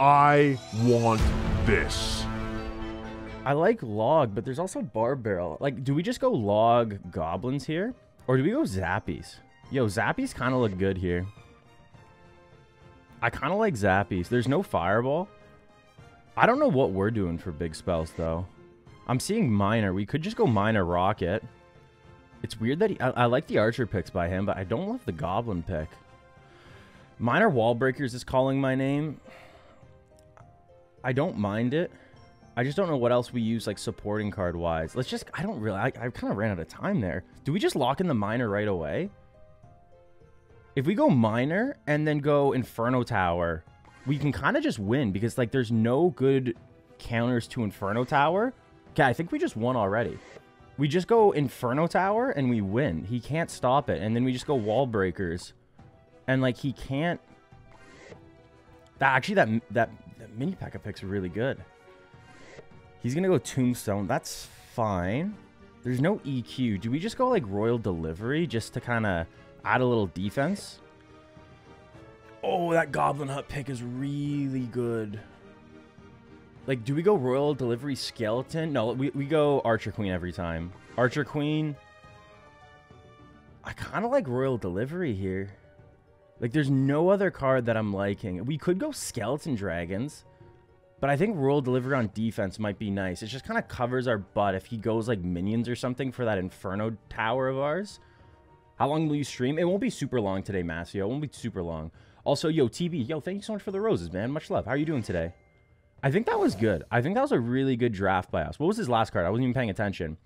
I want this. I like log, but there's also bar barrel. Like, do we just go log goblins here? Or do we go zappies? Yo, zappies kind of look good here. I kind of like zappies. There's no fireball. I don't know what we're doing for big spells, though. I'm seeing minor. We could just go minor rocket. It's weird that I like the archer picks by him, but I don't love the goblin pick. Minor wall breakers is calling my name. I don't mind it. I just don't know what else we use, like, supporting card wise. Let's just, I don't really, I kind of ran out of time there. Do we just lock in the minor right away? If we go minor and then go Inferno Tower, we can kind of just win because, like, there's no good counters to Inferno Tower. Okay, I think we just won already. We just go Inferno Tower and we win. He can't stop it. And then we just go wall breakers. And, like, he can't. Actually, that mini pack of picks are really good. He's going to go Tombstone. That's fine. There's no EQ. Do we just go, like, Royal Delivery just to kind of add a little defense? Oh, that Goblin Hut pick is really good. Like, do we go Royal Delivery Skeleton? No, we go Archer Queen every time. Archer Queen. I kind of like Royal Delivery here. Like, there's no other card that I'm liking. We could go Skeleton Dragons. But I think Royal Delivery on defense might be nice. It just kind of covers our butt if he goes, like, minions or something for that Inferno Tower of ours. How long will you stream? It won't be super long today, Masio. It won't be super long. Also, yo, TB. Yo, thank you so much for the roses, man. Much love. How are you doing today? I think that was good. I think that was a really good draft by us. What was his last card? I wasn't even paying attention.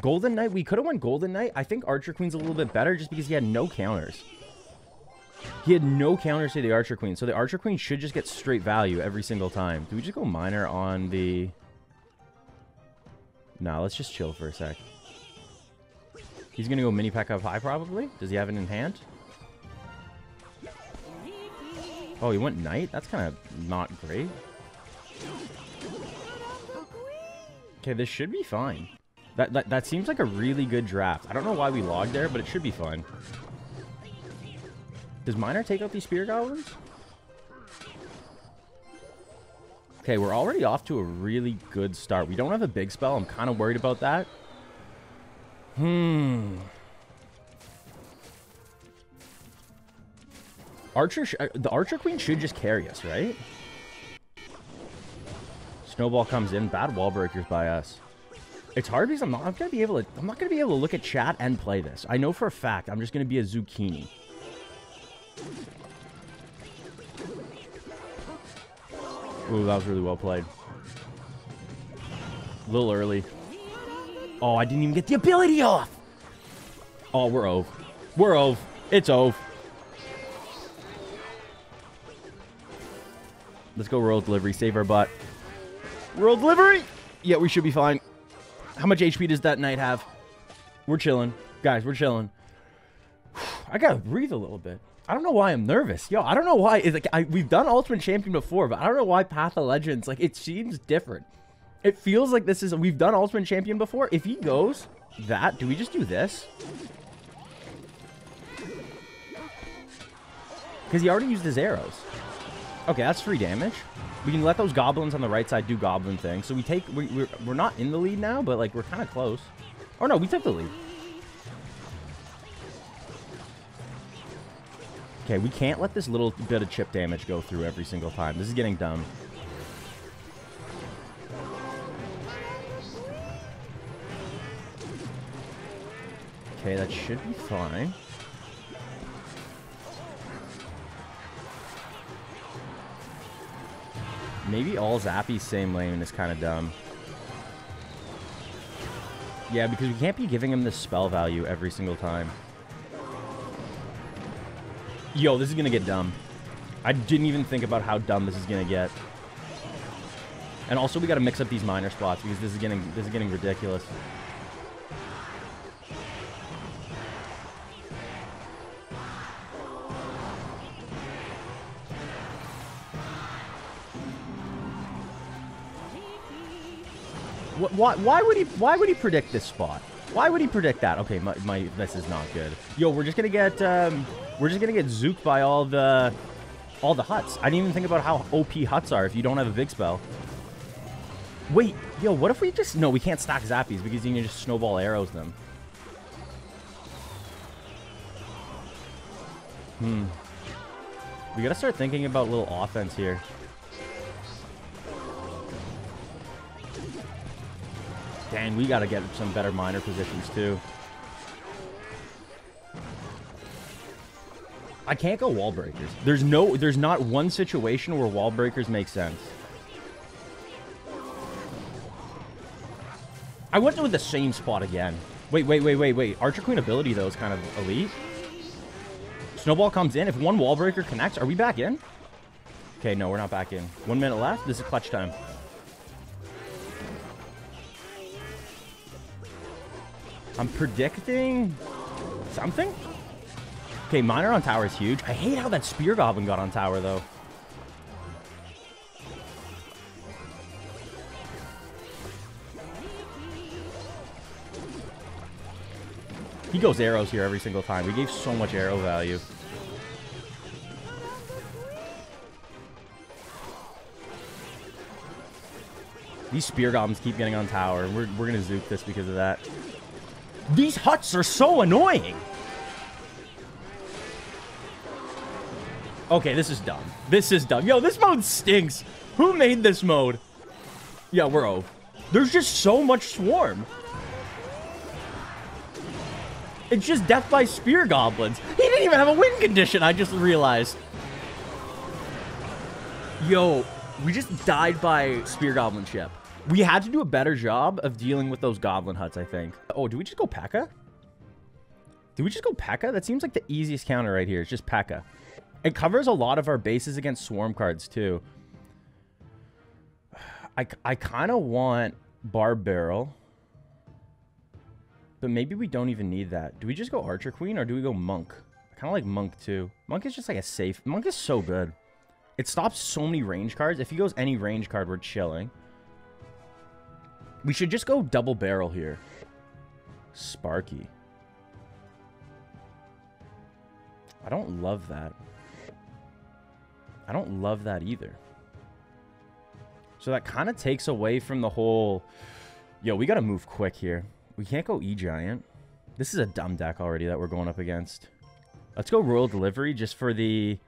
Golden Knight. We could have won Golden Knight. I think Archer Queen's a little bit better just because he had no counters. He had no counters to the Archer Queen. So the Archer Queen should just get straight value every single time. Do we just go minor on the... Nah, let's just chill for a sec. He's going to go mini pack up high probably. Does he have it in hand? Oh, he went knight? That's kind of not great. Okay, this should be fine. That seems like a really good draft. I don't know why we logged there, but it should be fine. Does Miner take out these Spear Goblins? Okay, we're already off to a really good start. We don't have a big spell. I'm kind of worried about that. The Archer Queen should just carry us, right? Snowball comes in. Bad wall breakers by us. It's hard because I'm not gonna be able to look at chat and play this. I know for a fact. I'm just gonna be a zucchini. Ooh, that was really well played. A little early. Oh, I didn't even get the ability off. Oh, we're over. We're over. It's over. Let's go Royal Delivery. Save our butt. Royal Delivery. Yeah, we should be fine. How much HP does that knight have? We're chilling. Guys, we're chilling. I gotta breathe a little bit. I don't know why I'm nervous. Yo, I don't know why. It's like we've done Ultimate Champion before, but I don't know why Path of Legends, like, it seems different. It feels like this is... We've done Ultimate Champion before. If he goes that, do we just do this? Because he already used his arrows. Okay, that's free damage. We can let those goblins on the right side do goblin things. So we take... We're not in the lead now, but, like, we're kind of close. Or no, we took the lead. Okay, we can't let this little bit of chip damage go through every single time. This is getting dumb. Okay, that should be fine. Maybe all Zappy's same lane is kind of dumb. Yeah, because we can't be giving him this spell value every single time. Yo, this is going to get dumb. I didn't even think about how dumb this is going to get. And also, we got to mix up these minor spots because this is getting ridiculous. Why would he predict this spot? Why would he predict that? Okay, this is not good. Yo, we're just going to get zuked by all the all the huts. I didn't even think about how OP huts are if you don't have a big spell. Wait, yo, what if we just... No, we can't stock Zappies because you can just snowball arrows them. Hmm. We gotta start thinking about little offense here. Dang, we gotta get some better minor positions too. I can't go wall breakers. There's not one situation where wall breakers make sense. I went with the same spot again. Wait. Archer Queen ability though is kind of elite. Snowball comes in. If one wall breaker connects, are we back in? Okay, no, we're not back in. 1 minute left. This is clutch time. I'm predicting something. Okay, Miner on tower is huge. I hate how that Spear Goblin got on tower, though. He goes arrows here every single time. We gave so much arrow value. These Spear Goblins keep getting on tower. We're going to zoop this because of that. These huts are so annoying. Okay, this is dumb. This is dumb. Yo, this mode stinks. Who made this mode? Yeah, we're over. There's just so much swarm. It's just death by spear goblins. He didn't even have a win condition, I just realized. Yo, we just died by spear goblin ship. We had to do a better job of dealing with those goblin huts, I think. Oh, do we just go P.E.K.K.A.? Do we just go P.E.K.K.A.? That seems like the easiest counter right here. It's just P.E.K.K.A. It covers a lot of our bases against swarm cards, too. I kind of want Barb Barrel. But maybe we don't even need that. Do we just go Archer Queen or do we go Monk? I kind of like Monk, too. Monk is just like a safe... Monk is so good. It stops so many range cards. If he goes any range card, we're chilling. We should just go double barrel here. Sparky. I don't love that. I don't love that either. So that kind of takes away from the whole... Yo, we got to move quick here. We can't go E-Giant. This is a dumb deck already that we're going up against. Let's go Royal Delivery just for the...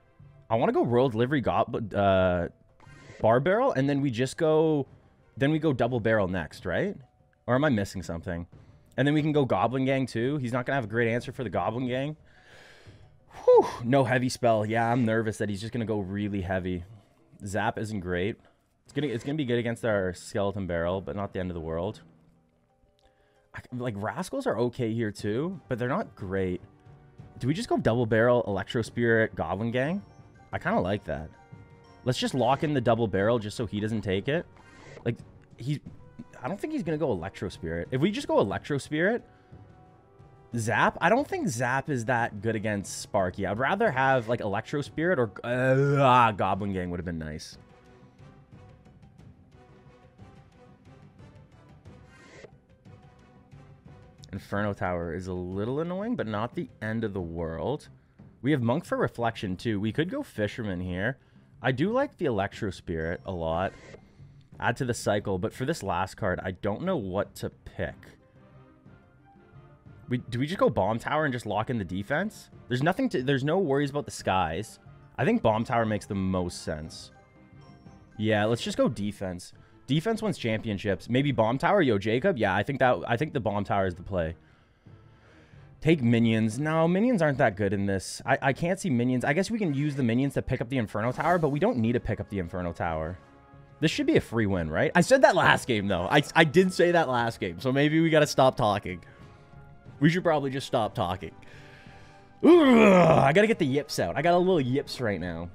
I want to go Royal Delivery Bar Barrel, and then we just go... Then we go double barrel next, right? Or am I missing something? And then we can go Goblin Gang too. He's not going to have a great answer for the Goblin Gang. Whew, no heavy spell. Yeah, I'm nervous that he's just going to go really heavy. Zap isn't great. It's gonna be good against our Skeleton Barrel, but not the end of the world. Like, Rascals are okay here too, but they're not great. Do we just go double barrel, Electro Spirit, Goblin Gang? I kind of like that. Let's just lock in the double barrel just so he doesn't take it. Like, I don't think he's going to go Electro Spirit. If we just go Electro Spirit, Zap, I don't think Zap is that good against Sparky. I'd rather have, like, Electro Spirit or Goblin Gang would have been nice. Inferno Tower is a little annoying, but not the end of the world. We have Monk for Reflection, too. We could go Fisherman here. I do like the Electro Spirit a lot. Add to the cycle, but for this last card, I don't know what to pick. Do we just go Bomb Tower and just lock in the defense? There's no worries about the skies. I think Bomb Tower makes the most sense. Yeah, let's just go defense. Defense wins championships. Maybe Bomb Tower, yo, Jacob? Yeah, I think the Bomb Tower is the play. Take minions. No, minions aren't that good in this. I can't see minions. I guess we can use the minions to pick up the Inferno Tower, but we don't need to pick up the Inferno Tower. This should be a free win, right? I said that last game, though. I did say that last game, so maybe we got to stop talking. We should probably just stop talking. Ugh, I got to get the yips out. I got a little yips right now.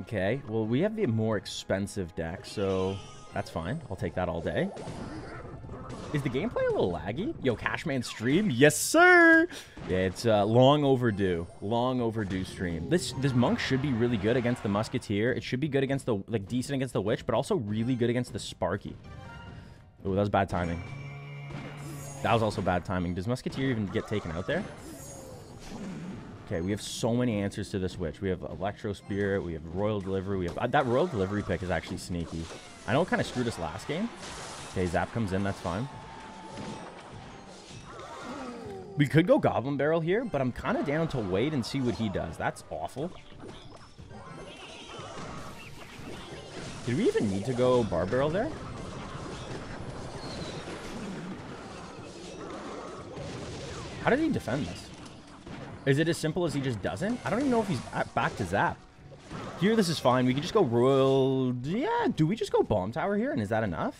Okay, well, we have the more expensive deck, so that's fine. I'll take that all day. Is the gameplay a little laggy? Yo, Cashman stream? Yes, sir! Yeah, it's long overdue. Long overdue stream. This monk should be really good against the Musketeer. It should be good against the, like, decent against the Witch, but also really good against the Sparky. Ooh, that was bad timing. That was also bad timing. Does Musketeer even get taken out there? Okay, we have so many answers to this witch. We have Electro Spirit, we have Royal Delivery, we have... that Royal Delivery pick is actually sneaky. I know it kind of screwed us last game. Okay, Zap comes in, that's fine. We could go Goblin Barrel here, but I'm kind of down to wait and see what he does. That's awful. Did we even need to go Bar Barrel there? How did he defend this? Is it as simple as he just doesn't? I don't even know if he's back to Zap. Here, this is fine. We can just go Royal... Yeah, do we just go Bomb Tower here? And is that enough?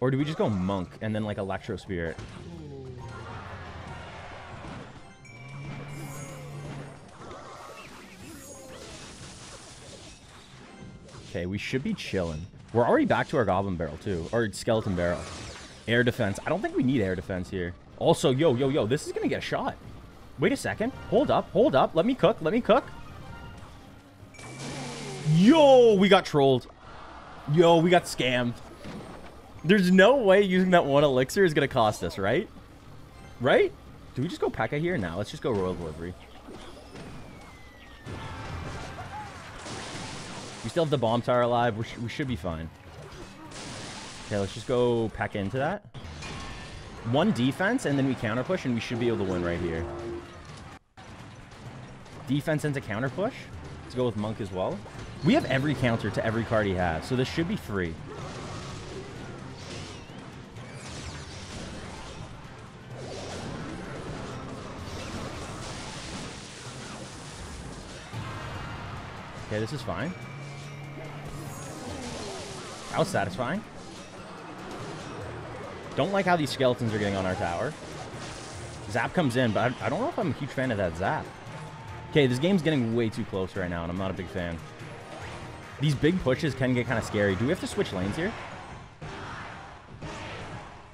Or do we just go Monk and then, like, Electro Spirit? Okay, we should be chilling. We're already back to our Goblin Barrel, too. Or Skeleton Barrel. Air Defense. I don't think we need Air Defense here. Also, yo, this is going to get a shot. Wait a second. Hold up. Let me cook. Yo, we got trolled. Yo, we got scammed. There's no way using that one elixir is going to cost us, right? Right? Do we just go P.E.K.K.A here? No, let's just go Royal Delivery. We still have the Bomb Tower alive. We should be fine. Okay, let's just go P.E.K.K.A into that. One defense, and then we counter push, and we should be able to win right here. Defense into counter push. Let's go with Monk as well. We have every counter to every card he has, so this should be free. Okay, this is fine. That was satisfying. Don't like how these skeletons are getting on our tower. Zap comes in, but I don't know if I'm a huge fan of that Zap. Okay, this game's getting way too close right now, and I'm not a big fan. These big pushes can get kind of scary. Do we have to switch lanes here?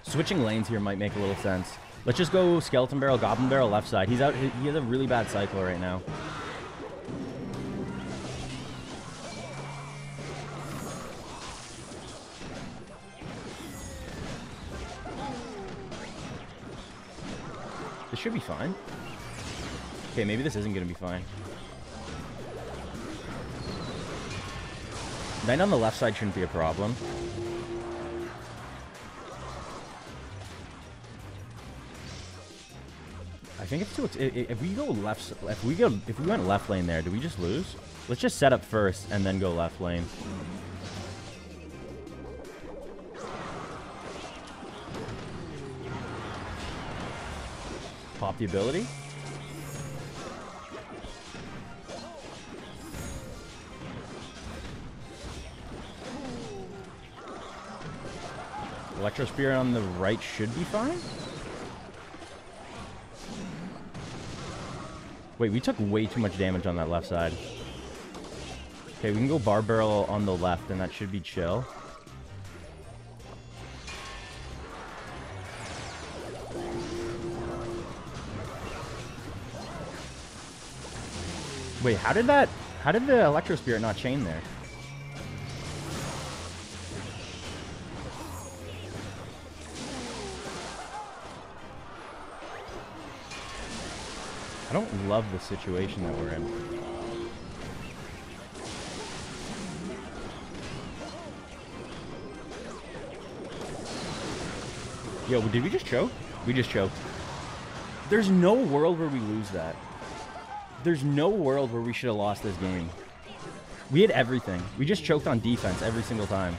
Switching lanes here might make a little sense. Let's just go Skeleton Barrel, Goblin Barrel, left side. He's out. He has a really bad cycle right now. Should be fine. Okay, maybe this isn't gonna be fine. Knight on the left side shouldn't be a problem. I think it's too. If we went left lane there, do we just lose? Let's just set up first and then go left lane. Pop the ability. Electro Spear on the right should be fine. Wait, we took way too much damage on that left side. Okay, we can go Bar Barrel on the left, and that should be chill. Wait, how did the Electro Spirit not chain there? I don't love the situation that we're in. Yo, did we just choke? We just choked. There's no world where we lose that. There's no world where we should have lost this game. We had everything. We just choked on defense every single time.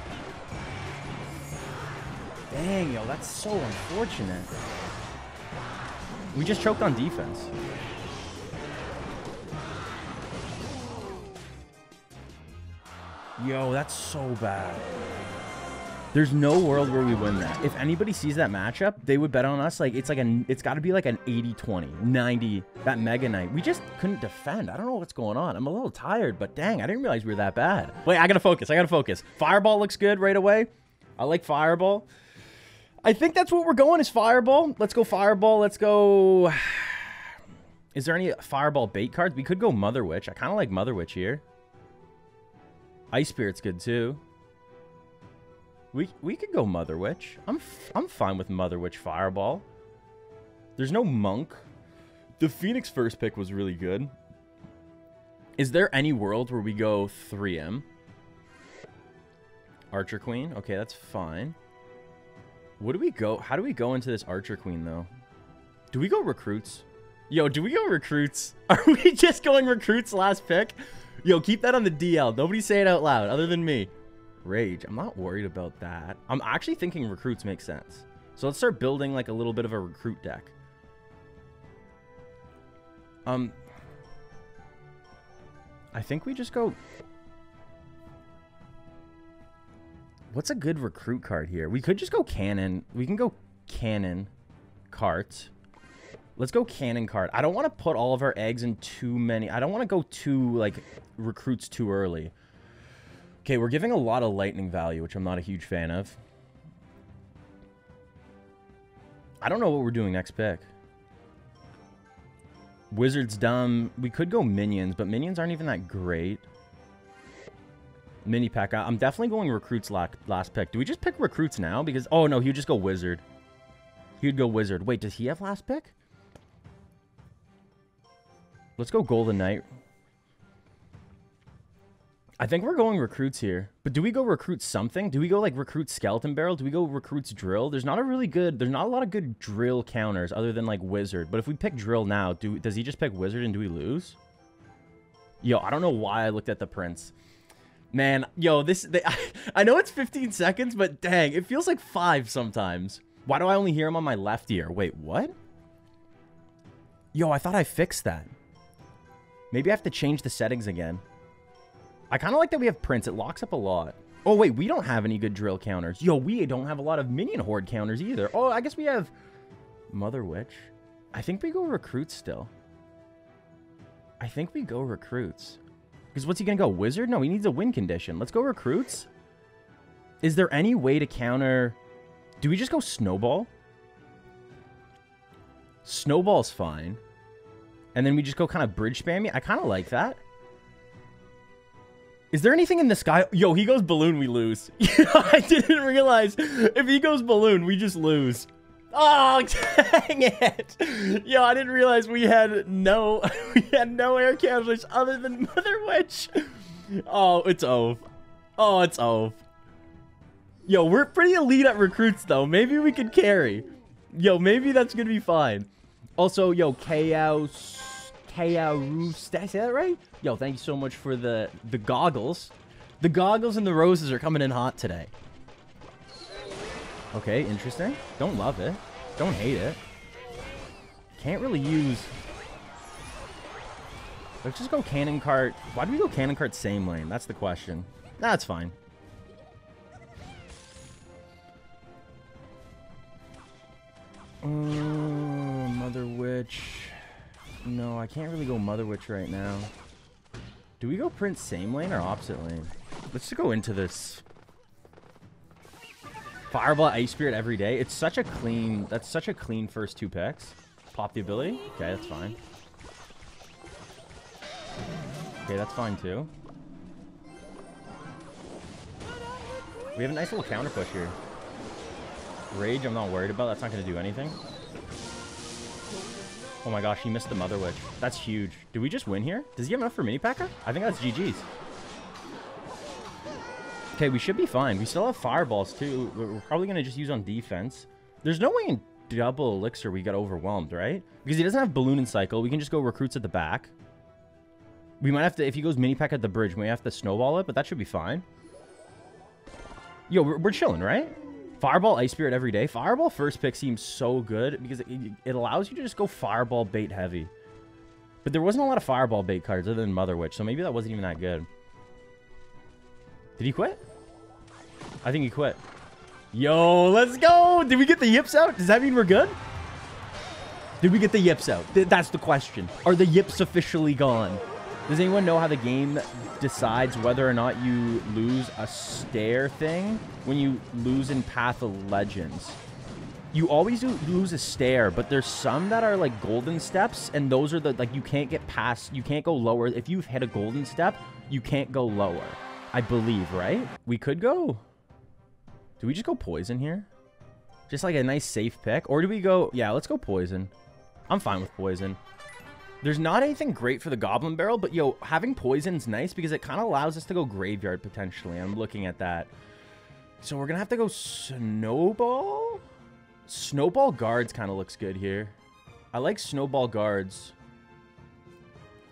Dang, yo, that's so unfortunate. We just choked on defense. Yo, that's so bad. There's no world where we win that. If anybody sees that matchup, they would bet on us. Like, it's got to be like an 80-20, 90, that Mega Knight. We just couldn't defend. I don't know what's going on. I'm a little tired, but dang, I didn't realize we were that bad. Wait, I got to focus. Fireball looks good right away. I like Fireball. I think that's what we're going is Fireball. Let's go Fireball. Let's go... Is there any Fireball bait cards? We could go Mother Witch. I kind of like Mother Witch here. Ice Spirit's good too. We could go Mother Witch. I'm fine with Mother Witch Fireball. There's no Monk. The Phoenix first pick was really good. Is there any world where we go 3M? Archer Queen. Okay, that's fine. What do we go? How do we go into this Archer Queen, though? Do we go recruits? Yo, do we go recruits? Are we just going recruits last pick? Yo, keep that on the DL. Nobody say it out loud other than me. Rage. I'm not worried about that. I'm actually thinking recruits makes sense. So let's start building like a little bit of a recruit deck. I think we just go... What's a good recruit card here? We could just go cannon. We can go cannon cart. Let's go cannon card. I don't want to put all of our eggs in too many. I don't want to go too, like, recruits too early. Okay, we're giving a lot of lightning value, which I'm not a huge fan of. I don't know what we're doing next pick. Wizard's dumb. We could go minions, but minions aren't even that great. Mini pack. I'm definitely going recruits last pick. Do we just pick recruits now? Because, oh no, he would just go wizard. He would go wizard. Wait, does he have last pick? Let's go Golden Knight. I think we're going recruits here. But do we go recruit something? Do we go like recruit skeleton barrel? Do we go recruits drill? There's not a really good... There's not a lot of good drill counters other than like wizard. But if we pick drill now, does he just pick wizard and do we lose? Yo, I don't know why I looked at the prince. Man, yo, I know it's 15 seconds, but dang, it feels like 5 sometimes. Why do I only hear him on my left ear? Wait, what? Yo, I thought I fixed that. Maybe I have to change the settings again. I kind of like that we have Prince. It locks up a lot. Oh, wait, we don't have any good drill counters. Yo, we don't have a lot of minion horde counters either. Oh, I guess we have Mother Witch. I think we go recruits still. I think we go recruits. Because what's he going to go? Wizard? No, he needs a win condition. Let's go recruits. Is there any way to counter... Do we just go snowball? Snowball's fine. And then we just go kind of bridge spammy. I kind of like that. Is there anything in the sky? Yo, he goes balloon, we lose. I didn't realize if he goes balloon, we just lose. Oh, dang it. Yo, I didn't realize we had no air counters other than Mother Witch. Oh, it's over. Oh, it's over. Yo, we're pretty elite at recruits, though. Maybe we could carry. Yo, maybe that's going to be fine. Also, yo, Chaos, did I say that right? Yo, thank you so much for the goggles. The goggles and the roses are coming in hot today. Okay, interesting. Don't love it. Don't hate it. Can't really use... Let's just go cannon cart. Why do we go cannon cart same lane? That's the question. That's fine. Mother Witch. No, I can't really go Mother Witch right now. Do we go Prince same lane or opposite lane? Let's just go into this. Fireball Ice Spirit every day. It's such a clean... That's such a clean first 2 picks. Pop the ability. Okay, that's fine. Okay, that's fine too. We have a nice little counter push here. Rage, I'm not worried about. That's not going to do anything. Oh my gosh, he missed the Mother Witch. That's huge. Did we just win here? Does he have enough for Mini Packer? I think that's GG's. Okay, we should be fine. We still have fireballs too. We're probably going to just use on defense. There's no way in double elixir we got overwhelmed, right? Because he doesn't have balloon and cycle. We can just go recruits at the back. We might have to, if he goes Mini Pack at the bridge, we have to snowball it, but that should be fine. Yo, we're chilling, right? Fireball Ice Spirit every day. Fireball first pick seems so good because it allows you to just go fireball bait heavy. But there wasn't a lot of fireball bait cards other than Mother Witch, so maybe that wasn't even that good. Did he quit? I think he quit. Yo, let's go! Did we get the yips out? Does that mean we're good? Did we get the yips out? That's the question. Are the yips officially gone? Does anyone know how the game decides whether or not you lose a stare thing when you lose in Path of Legends? You always do lose a stare, but there's some that are like golden steps, and those are the, like, you can't get past, you can't go lower. If you've hit a golden step, you can't go lower, I believe, right? We could go... Do we just go poison here? Just like a nice safe pick? Or do we go... Yeah, let's go poison. I'm fine with poison. There's not anything great for the Goblin Barrel, but, yo, having poison's nice because it kind of allows us to go graveyard, potentially. I'm looking at that. So we're going to have to go Snowball? Snowball Guards kind of looks good here. I like Snowball Guards.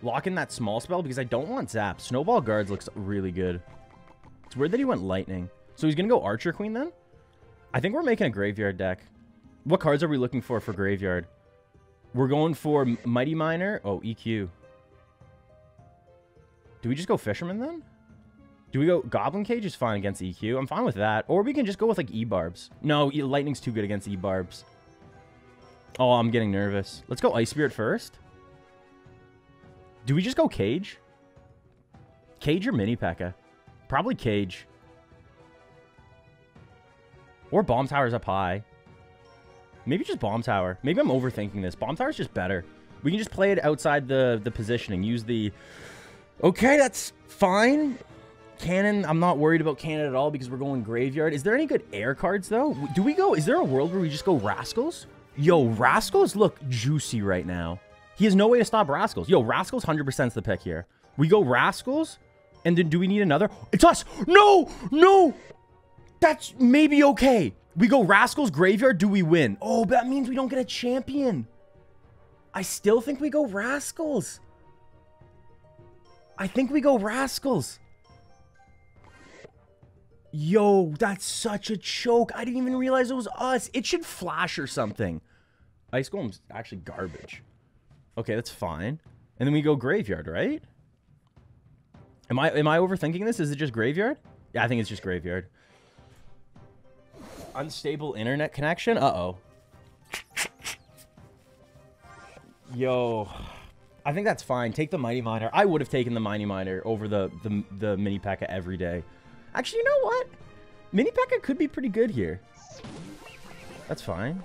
Lock in that small spell because I don't want Zap. Snowball Guards looks really good. It's weird that he went Lightning. So he's going to go Archer Queen then? I think we're making a graveyard deck. What cards are we looking for graveyard? We're going for Mighty Miner. Oh, EQ. Do we just go Fisherman then? Do we go Goblin Cage is fine against EQ. I'm fine with that. Or we can just go with like E-Barbs. No, Lightning's too good against E-Barbs. Oh, I'm getting nervous. Let's go Ice Spirit first. Do we just go Cage? Cage or Mini P.E.K.K.A? Probably Cage. Or Bomb Tower's up high. Maybe just Bomb Tower. Maybe I'm overthinking this. Bomb Tower's just better. We can just play it outside the positioning. Use the... Okay, that's fine. Cannon, I'm not worried about Cannon at all because we're going Graveyard. Is there any good air cards, though? Do we go... Is there a world where we just go Rascals? Yo, Rascals look juicy right now. He has no way to stop Rascals. Yo, Rascals 100% is the pick here. We go Rascals, and then do we need another? It's us! No! No! That's maybe okay. We go Rascals Graveyard. Do we win? Oh, but that means we don't get a champion. I still think we go Rascals. I think we go Rascals. Yo, that's such a choke. I didn't even realize it was us. It should flash or something. Ice Golem's actually garbage. Okay, that's fine. And then we go Graveyard, right? Am I overthinking this? Is it just Graveyard? Yeah, I think it's just Graveyard. Unstable internet connection? Uh-oh. Yo. I think that's fine. Take the Mighty Miner. I would have taken the Mighty Miner over the Mini P.E.K.K.A every day. Actually, you know what? Mini P.E.K.K.A could be pretty good here. That's fine.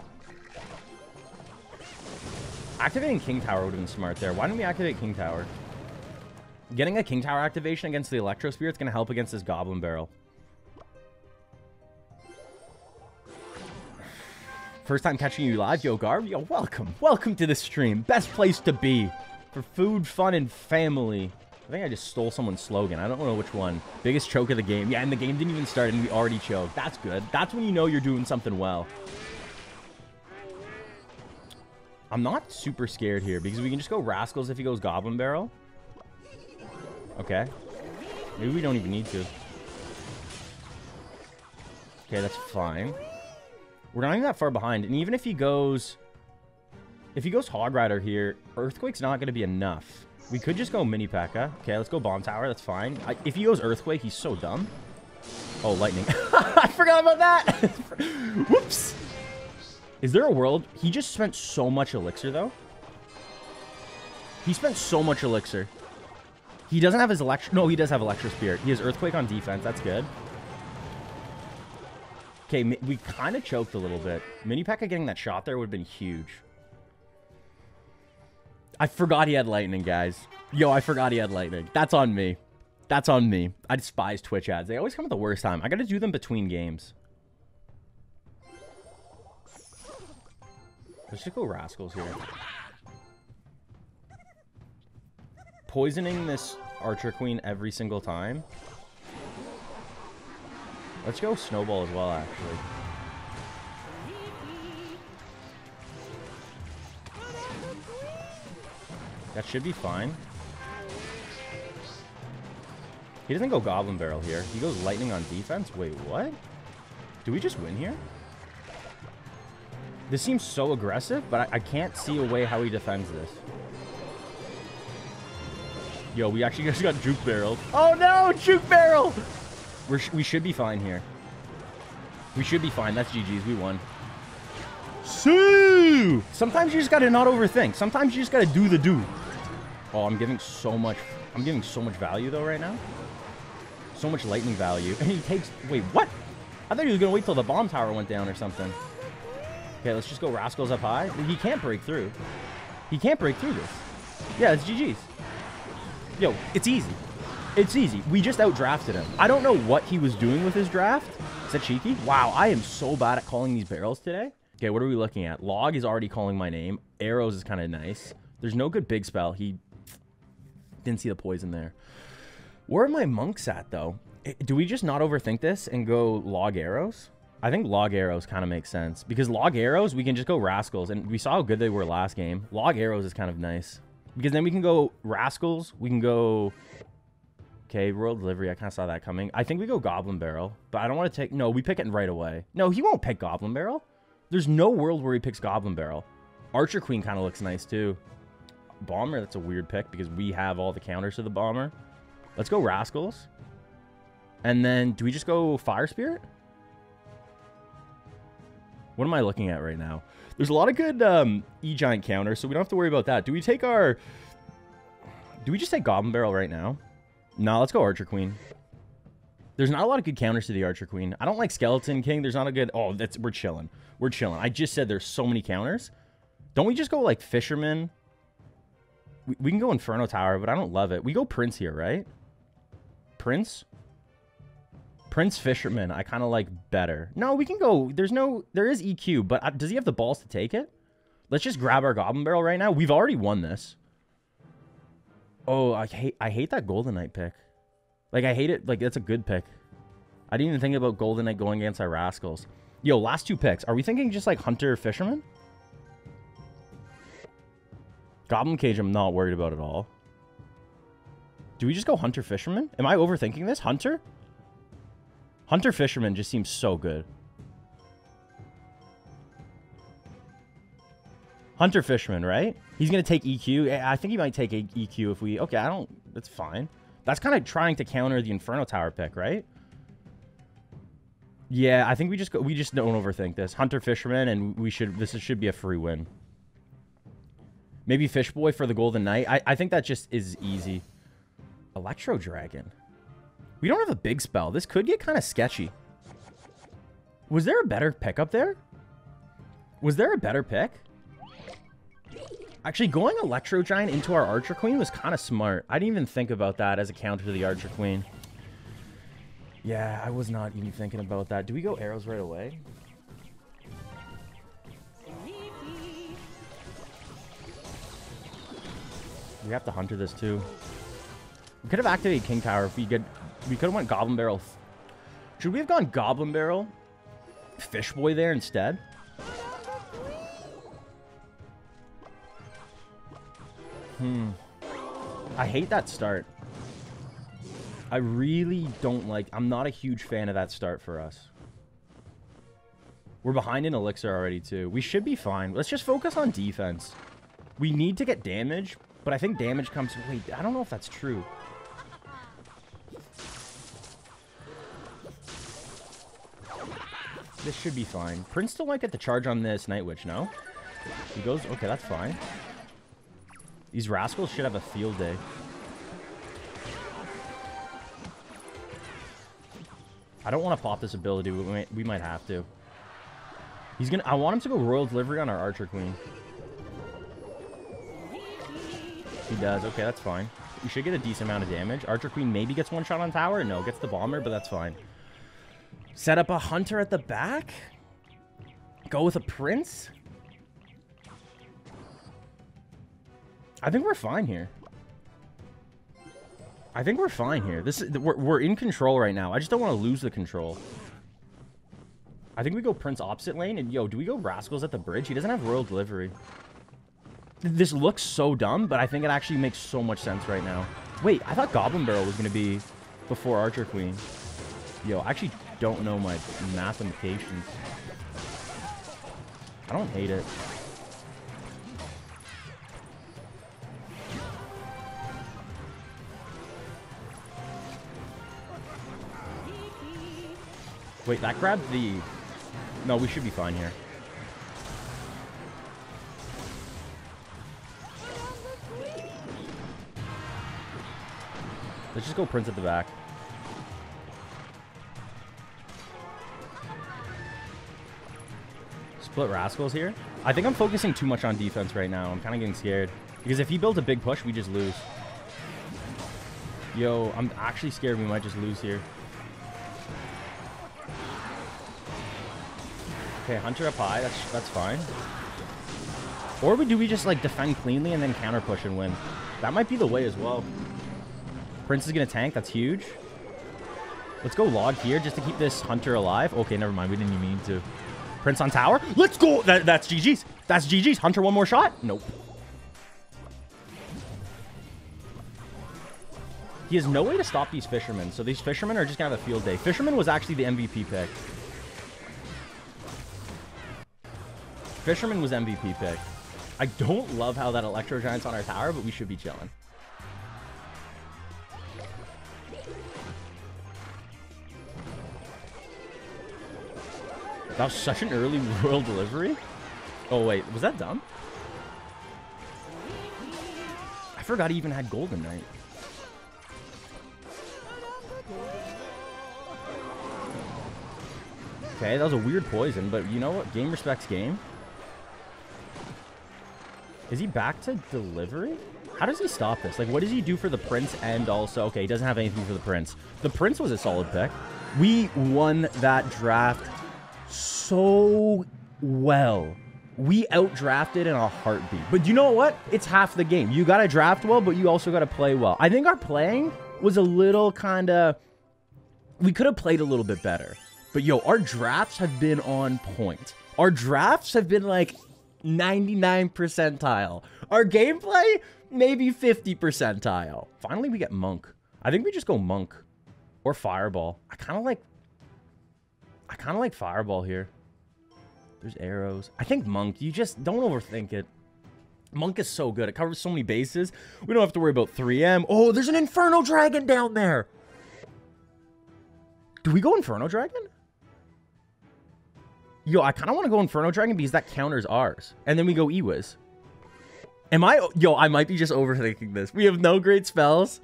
Activating King Tower would have been smart there. Why didn't we activate King Tower? Getting a King Tower activation against the Electro Spirit is going to help against this Goblin Barrel. First time catching you live, yo, Garb. Yo, welcome. Welcome to the stream. Best place to be for food, fun, and family. I think I just stole someone's slogan. I don't know which one. Biggest choke of the game. Yeah, and the game didn't even start, and we already choked. That's good. That's when you know you're doing something well. I'm not super scared here because we can just go Rascals if he goes Goblin Barrel. Okay. Maybe we don't even need to. Okay, that's fine. We're not even that far behind, and even if he goes... If he goes Hog Rider here, Earthquake's not going to be enough. We could just go Mini P.E.K.K.A. Okay, let's go Bomb Tower. That's fine. If he goes Earthquake, he's so dumb. Oh, Lightning. I forgot about that! Whoops! Is there a world... He just spent so much Elixir, though. He spent so much Elixir. He doesn't have his Electro... No, he does have Electro Spirit. He has Earthquake on defense. That's good. Okay, we kind of choked a little bit. Mini P.E.K.K.A getting that shot there would have been huge. I forgot he had Lightning, guys. Yo, I forgot he had Lightning. That's on me. That's on me. I despise Twitch ads. They always come at the worst time. I got to do them between games. Let's just go Rascals here. Poisoning this Archer Queen every single time. Let's go Snowball as well, actually. That should be fine. He doesn't go Goblin Barrel here. He goes Lightning on defense. Wait, what? Do we just win here? This seems so aggressive, but I can't see a way how he defends this. Yo, we actually just got Juke Barreled. Oh no, Juke Barrel! We should be fine here. We should be fine. That's GG's. We won. Sue! Sometimes you just gotta not overthink. Sometimes you just gotta do the do. Oh, I'm giving so much. I'm giving so much value though right now. So much Lightning value. And he takes. Wait, what? I thought he was gonna wait till the Bomb Tower went down or something. Okay, let's just go Rascals up high. He can't break through. He can't break through this. Yeah, it's GG's. Yo, it's easy. It's easy. We just outdrafted him. I don't know what he was doing with his draft. Is that cheeky? Wow, I am so bad at calling these barrels today. Okay, what are we looking at? Log is already calling my name. Arrows is kind of nice. There's no good big spell. He didn't see the poison there. Where are my monks at, though? Do we just not overthink this and go log arrows? I think log arrows kind of makes sense. Because log arrows, we can just go rascals. And we saw how good they were last game. Log arrows is kind of nice. Because then we can go rascals. We can go... Okay, royal delivery. I kind of saw that coming. I think we go goblin barrel. But I don't want to take... No, we pick it right away. No, he won't pick goblin barrel. There's no world where he picks goblin barrel. Archer queen kind of looks nice, too. Bomber, that's a weird pick because we have all the counters to the bomber. Let's go rascals. And then, do we just go fire spirit? What am I looking at right now? There's a lot of good E-Giant counters, so we don't have to worry about that. Do we take our... Do we just take Goblin Barrel right now? No, let's go Archer Queen. There's not a lot of good counters to the Archer Queen. I don't like Skeleton King. There's not a good... Oh, that's we're chilling. We're chilling. I just said there's so many counters. Don't we just go, like, Fisherman? We can go Inferno Tower, but I don't love it. We go Prince here, right? Prince? Prince Fisherman, I kind of like better. No, we can go. There's no, there is EQ, but does he have the balls to take it? Let's just grab our Goblin Barrel right now. We've already won this. Oh, I hate that Golden Knight pick. Like, I hate it. Like, that's a good pick. I didn't even think about Golden Knight going against our Rascals. Yo, last two picks. Are we thinking just like Hunter or Fisherman? Goblin Cage, I'm not worried about at all. Do we just go Hunter Fisherman? Am I overthinking this? Hunter? Hunter Fisherman just seems so good. Hunter Fisherman, right? He's going to take EQ. I think he might take EQ if we... Okay, I don't... That's fine. That's kind of trying to counter the Inferno Tower pick, right? Yeah, I think we just go, we just don't overthink this. Hunter Fisherman, and we should... This should be a free win. Maybe Fishboy for the Golden Knight. I think that just is easy. Electro Dragon. We don't have a big spell. This could get kind of sketchy. Was there a better pick up there? Was there a better pick? Actually, going Electro Giant into our Archer Queen was kind of smart. I didn't even think about that as a counter to the Archer Queen. Yeah, I was not even thinking about that. Do we go arrows right away? We have to Hunter this too. We could have activated King Tower if we could... We could have went Goblin Barrel. Should we have gone Goblin Barrel? Fishboy there instead? I hate that start. I really don't like... I'm not a huge fan of that start for us. We're behind in Elixir already, too. We should be fine. Let's just focus on defense. We need to get damage, but I think damage comes... Wait, I don't know if that's true. This should be fine. Prince still might get the charge on this Night Witch, no? He goes... Okay, that's fine. These rascals should have a field day. I don't want to pop this ability. We might have to. He's gonna... I want him to go Royal Delivery on our Archer Queen. He does. Okay, that's fine. We should get a decent amount of damage. Archer Queen maybe gets one shot on tower. No, gets the bomber, but that's fine. Set up a hunter at the back? Go with a prince? I think we're fine here. I think we're fine here. This is, we're in control right now. I just don't want to lose the control. I think we go prince opposite lane. And yo, do we go rascals at the bridge? He doesn't have royal delivery. This looks so dumb, but I think it actually makes so much sense right now. Wait, I thought Goblin Barrel was going to be before Archer Queen. Yo, I actually don't know my mathematications. I don't hate it. Wait, that grabbed the... No, we should be fine here. Let's just go Prince at the back. Split rascals here. I think I'm focusing too much on defense right now. I'm kind of getting scared. Because if he builds a big push, we just lose. Yo, I'm actually scared we might just lose here. Okay, Hunter up high. That's fine. Or do we just, like, defend cleanly and then counter push and win? That might be the way as well. Prince is going to tank. That's huge. Let's go log here just to keep this Hunter alive. Okay, never mind. We didn't even mean to. Prince on tower. Let's go. That's GG's. That's GG's. Hunter, one more shot. Nope. He has no way to stop these fishermen. So these fishermen are just going to have a field day. Fisherman was actually the MVP pick. Fisherman was MVP pick. I don't love how that Electro Giant's on our tower, but we should be chilling. That was such an early royal delivery. Oh, wait. Was that dumb? I forgot he even had Golden Knight. Okay, that was a weird poison, but you know what? Game respects game. Is he back to delivery? How does he stop this? Like, what does he do for the Prince and also... Okay, he doesn't have anything for the Prince. The Prince was a solid pick. We won that draft so well. We outdrafted in a heartbeat. But you know what? It's half the game. You got to draft well, but you also got to play well. I think our playing was a little kind of... We could have played a little bit better. But, yo, our drafts have been on point. Our drafts have been, like, 99 percentile. Our gameplay, maybe 50 percentile. Finally, we get Monk. I think we just go Monk or Fireball. I kind of like Fireball here. There's arrows. I think Monk. You just don't overthink it. Monk is so good. It covers so many bases. We don't have to worry about 3M. Oh, there's an Inferno Dragon down there. Do we go Inferno Dragon? Yo, I kind of want to go Inferno Dragon because that counters ours. And then we go Ewiz. Am I... Yo, I might be just overthinking this. We have no great spells.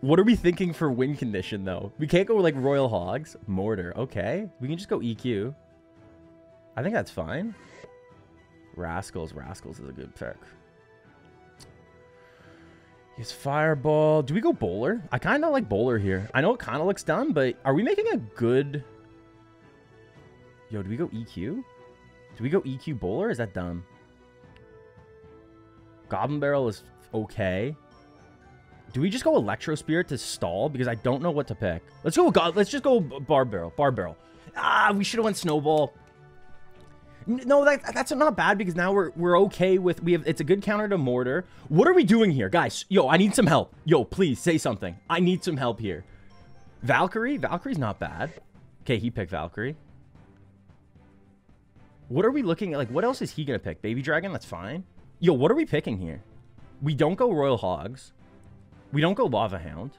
What are we thinking for win condition, though? We can't go, like, Royal Hogs. Mortar. Okay. We can just go EQ. I think that's fine. Rascals. Rascals is a good pick. His Fireball. Do we go Bowler? I kind of like Bowler here. I know it kind of looks dumb, but are we making a good... Yo, do we go EQ? Do we go EQ Bowler? Is that dumb? Goblin Barrel is okay. Do we just go Electro Spirit to stall? Because I don't know what to pick. Let's go. Let's just go Barb Barrel. Barb Barrel. Ah, we should have went Snowball. No, that's not bad because now we're okay with it's a good counter to Mortar. What are we doing here, guys? Yo, I need some help. Yo, please say something. I need some help here. Valkyrie. Valkyrie's not bad. Okay, he picked Valkyrie. What are we looking at? Like, what else is he going to pick? Baby Dragon? That's fine. Yo, what are we picking here? We don't go Royal Hogs. We don't go Lava Hound.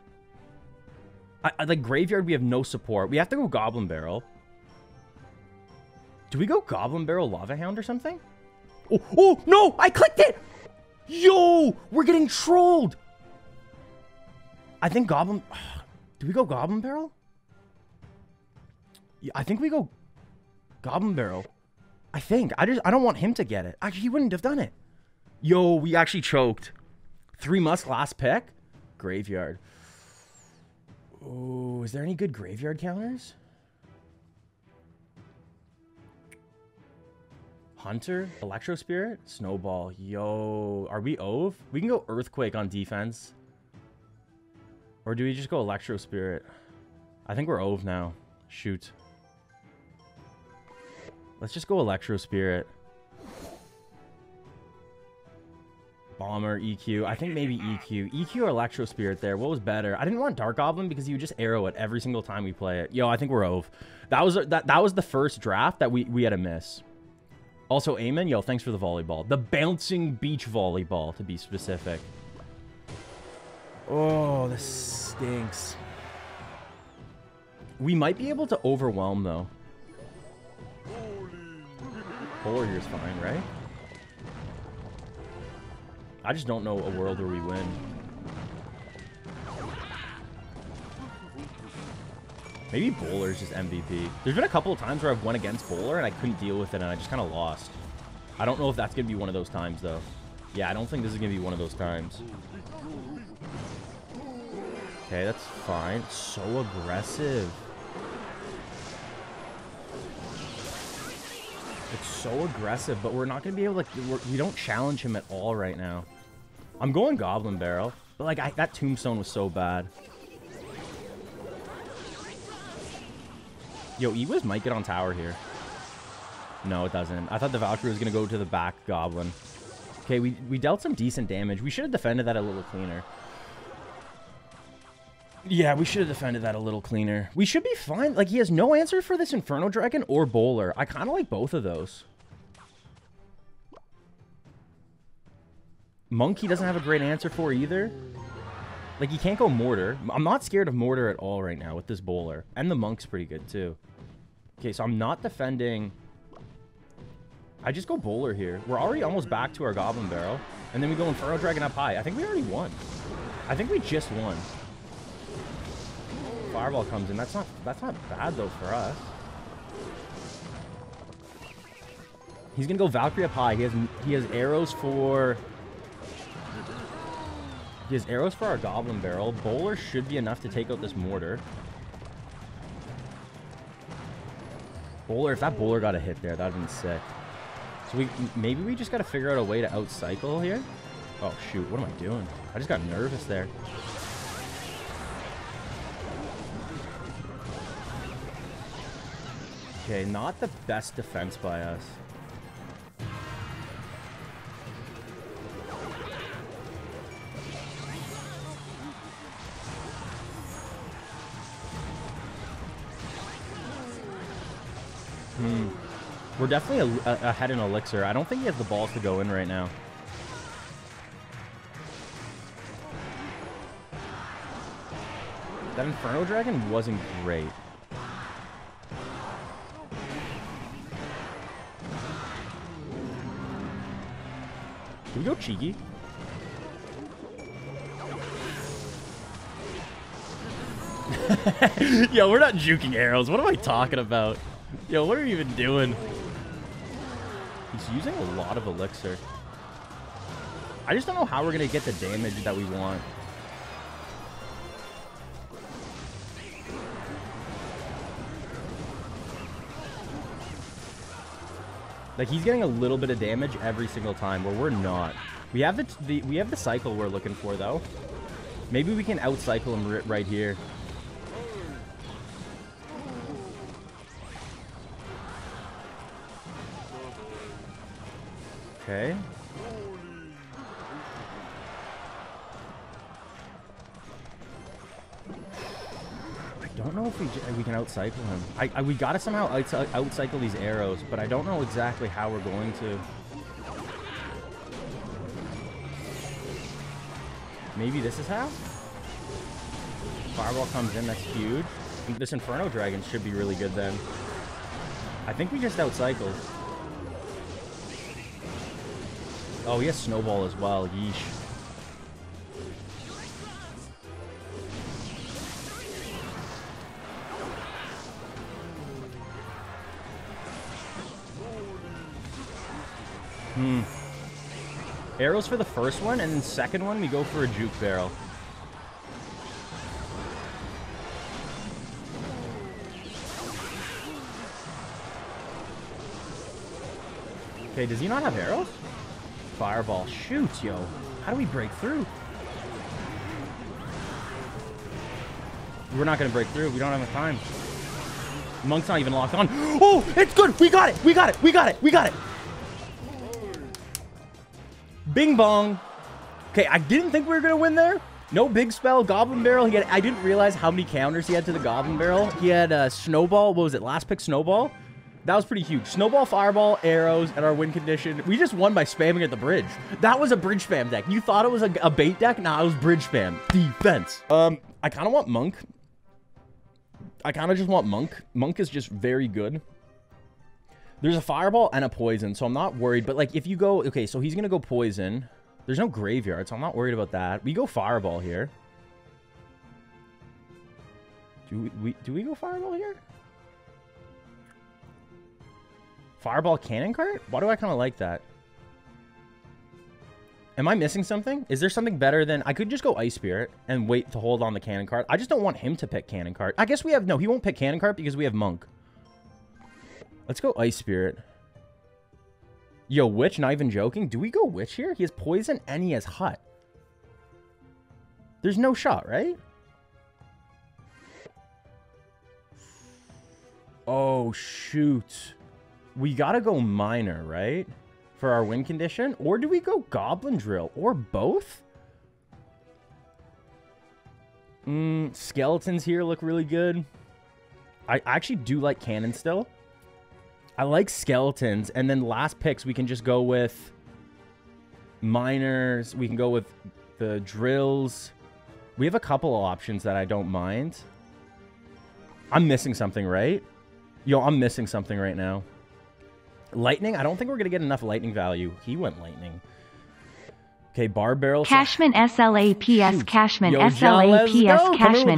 I like, Graveyard, we have no support. We have to go Goblin Barrel. Do we go Goblin Barrel Lava Hound or something? Oh, no! I clicked it! Yo! We're getting trolled! I think Goblin... Do we go Goblin Barrel? Yeah, I think we go Goblin Barrel. I think. I don't want him to get it. Actually, he wouldn't have done it. Yo, we actually choked. 3 must last pick. Graveyard. Oh, is there any good graveyard counters? Hunter, Electro Spirit, Snowball. Yo, are we Ove? We can go Earthquake on defense. Or do we just go Electro Spirit? I think we're Ove now. Shoot. Let's just go Electro Spirit. Bomber, EQ. I think maybe EQ. EQ or Electro Spirit there. What was better? I didn't want Dark Goblin because he would just arrow it every single time we play it. Yo, I think we're Ove. That was the first draft that we had a miss. Also, Amen, yo, thanks for the volleyball. The bouncing beach volleyball, to be specific. Oh, this stinks. We might be able to overwhelm, though. Bowler here's fine, right? I just don't know a world where we win. Maybe Bowler's just MVP. There's been a couple of times where I've won against Bowler and I couldn't deal with it and I just kind of lost. I don't know if that's going to be one of those times, though. Yeah, I don't think this is going to be one of those times. Okay, that's fine. So aggressive. It's so aggressive, but we're not going to be able to... We don't challenge him at all right now. I'm going Goblin Barrel, but like that Tombstone was so bad. Yo, Ewiz might get on tower here. No, it doesn't. I thought the Valkyrie was going to go to the back Goblin. Okay, we dealt some decent damage. We should have defended that a little cleaner. Yeah, we should have defended that a little cleaner. We should be fine. Like, he has no answer for this Inferno Dragon or Bowler. I kind of like both of those. Monk he doesn't have a great answer for either. Like, he can't go Mortar. I'm not scared of Mortar at all right now with this Bowler. And the Monk's pretty good, too. Okay, so I'm not defending... I just go Bowler here. We're already almost back to our Goblin Barrel. And then we go Inferno Dragon up high. I think we already won. I think we just won. Fireball comes in. That's not bad, though, for us. He's going to go Valkyrie up high. He has arrows for... He has arrows for our Goblin Barrel. Bowler should be enough to take out this Mortar. Bowler, if that Bowler got a hit there, that would have been sick. So maybe we just got to figure out a way to outcycle here. Oh, shoot. What am I doing? I just got nervous there. Okay, not the best defense by us. We're definitely ahead in Elixir. I don't think he has the balls to go in right now. That Inferno Dragon wasn't great. Can we go Cheeky? Yo, we're not juking arrows. What am I talking about? Yo, what are you even doing? He's using a lot of elixir. I just don't know how we're going to get the damage that we want. Like, he's getting a little bit of damage every single time, where we're not. We have the cycle we're looking for, though. Maybe we can outcycle him right here. Okay. I don't know if we can outcycle him. We gotta somehow outcycle these arrows, but I don't know exactly how we're going to. Maybe this is how? Fireball comes in, that's huge. This Inferno Dragon should be really good then. I think we just outcycled. Oh, he has Snowball as well. Yeesh. Arrows for the first one, and then second one, we go for a Juke Barrel. Okay, does he not have arrows? Fireball. Shoot, yo. How do we break through? We're not going to break through. We don't have enough time. Monk's not even locked on. Oh, it's good. We got it. We got it. We got it. We got it. Bing bong. Okay, I didn't think we were going to win there. No big spell. Goblin Barrel. I didn't realize how many counters he had to the Goblin Barrel. He had Snowball. What was it? Last pick Snowball. That was pretty huge. Snowball, Fireball, arrows, and our win condition. We just won by spamming at the bridge. That was a bridge spam deck. You thought it was a bait deck? Nah, it was bridge spam. Defense. I kind of want Monk. I kind of just want Monk. Monk is just very good. There's a Fireball and a Poison, so I'm not worried. But, like, if you go... Okay, so he's going to go Poison. There's no Graveyard, so I'm not worried about that. We go Fireball here. Do we go Fireball here? Fireball Cannon Cart? Why do I kind of like that? Am I missing something? Is there something better than... I could just go Ice Spirit and wait to hold on the Cannon Cart. I just don't want him to pick Cannon Cart. I guess we have... No, he won't pick Cannon Cart because we have Monk. Let's go Ice Spirit. Yo, Witch, not even joking. Do we go Witch here? He has Poison and he has Hut. There's no shot, right? Oh, shoot. We gotta go Miner, right? For our win condition? Or do we go Goblin Drill? Or both? Skeletons here look really good. I actually do like Cannon still. I like Skeletons. And then last picks, we can just go with Miners. We can go with the Drills. We have a couple of options that I don't mind. I'm missing something, right? Yo, I'm missing something right now. Lightning? I don't think we're going to get enough Lightning value. He went Lightning. Okay, Bar Barrel. Cashman SLAPS Cashman SLAPS Cashman SLAPS Cashman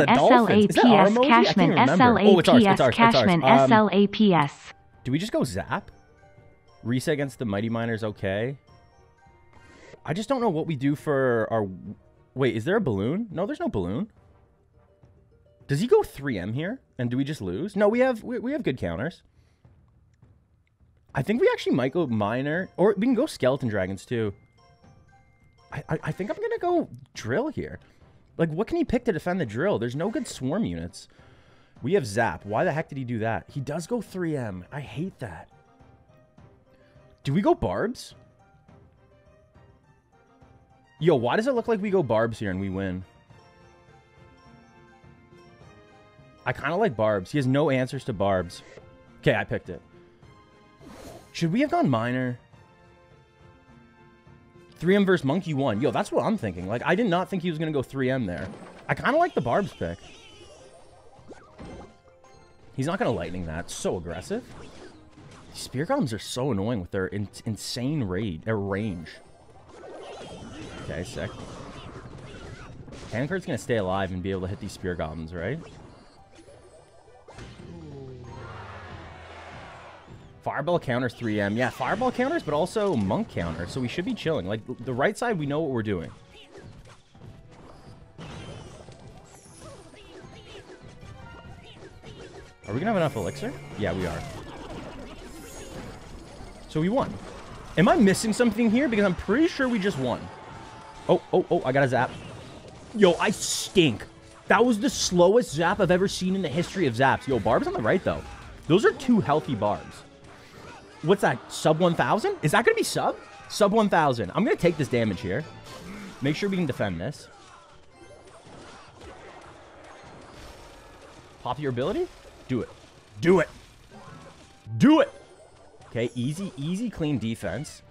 SLAPS Cashman SLAPS. Do we just go Zap? Reset against the Mighty Miner's okay. I just don't know what we do for our... Wait, is there a Balloon? No, there's no Balloon. Does he go 3M here? And do we just lose? No, we have good counters. I think we actually might go Miner. Or we can go Skeleton Dragons too. I think I'm going to go Drill here. Like, what can he pick to defend the Drill? There's no good Swarm units. We have Zap. Why the heck did he do that? He does go 3M. I hate that. Do we go Barbs? Yo, why does it look like we go Barbs here and we win? I kind of like Barbs. He has no answers to Barbs. Okay, I picked it. Should we have gone Miner? 3M versus Monkey 1. Yo, that's what I'm thinking. Like, I did not think he was going to go 3M there. I kind of like the Barbs pick. He's not going to Lightning that. So aggressive. These Spear Golems are so annoying with their insane range. Okay, sick. Tanker's going to stay alive and be able to hit these Spear Golems, right? Fireball counters 3M. Yeah, Fireball counters, but also Monk counters. So we should be chilling. Like, the right side, we know what we're doing. Are we going to have enough Elixir? Yeah, we are. So we won. Am I missing something here? Because I'm pretty sure we just won. Oh, I got a Zap. Yo, I stink. That was the slowest Zap I've ever seen in the history of Zaps. Yo, Barb's on the right, though. Those are two healthy Barbs. What's that? Sub 1,000? Is that going to be sub? Sub 1,000. I'm going to take this damage here. Make sure we can defend this. Pop your ability. Do it. Do it. Do it. Okay, easy, easy, clean defense.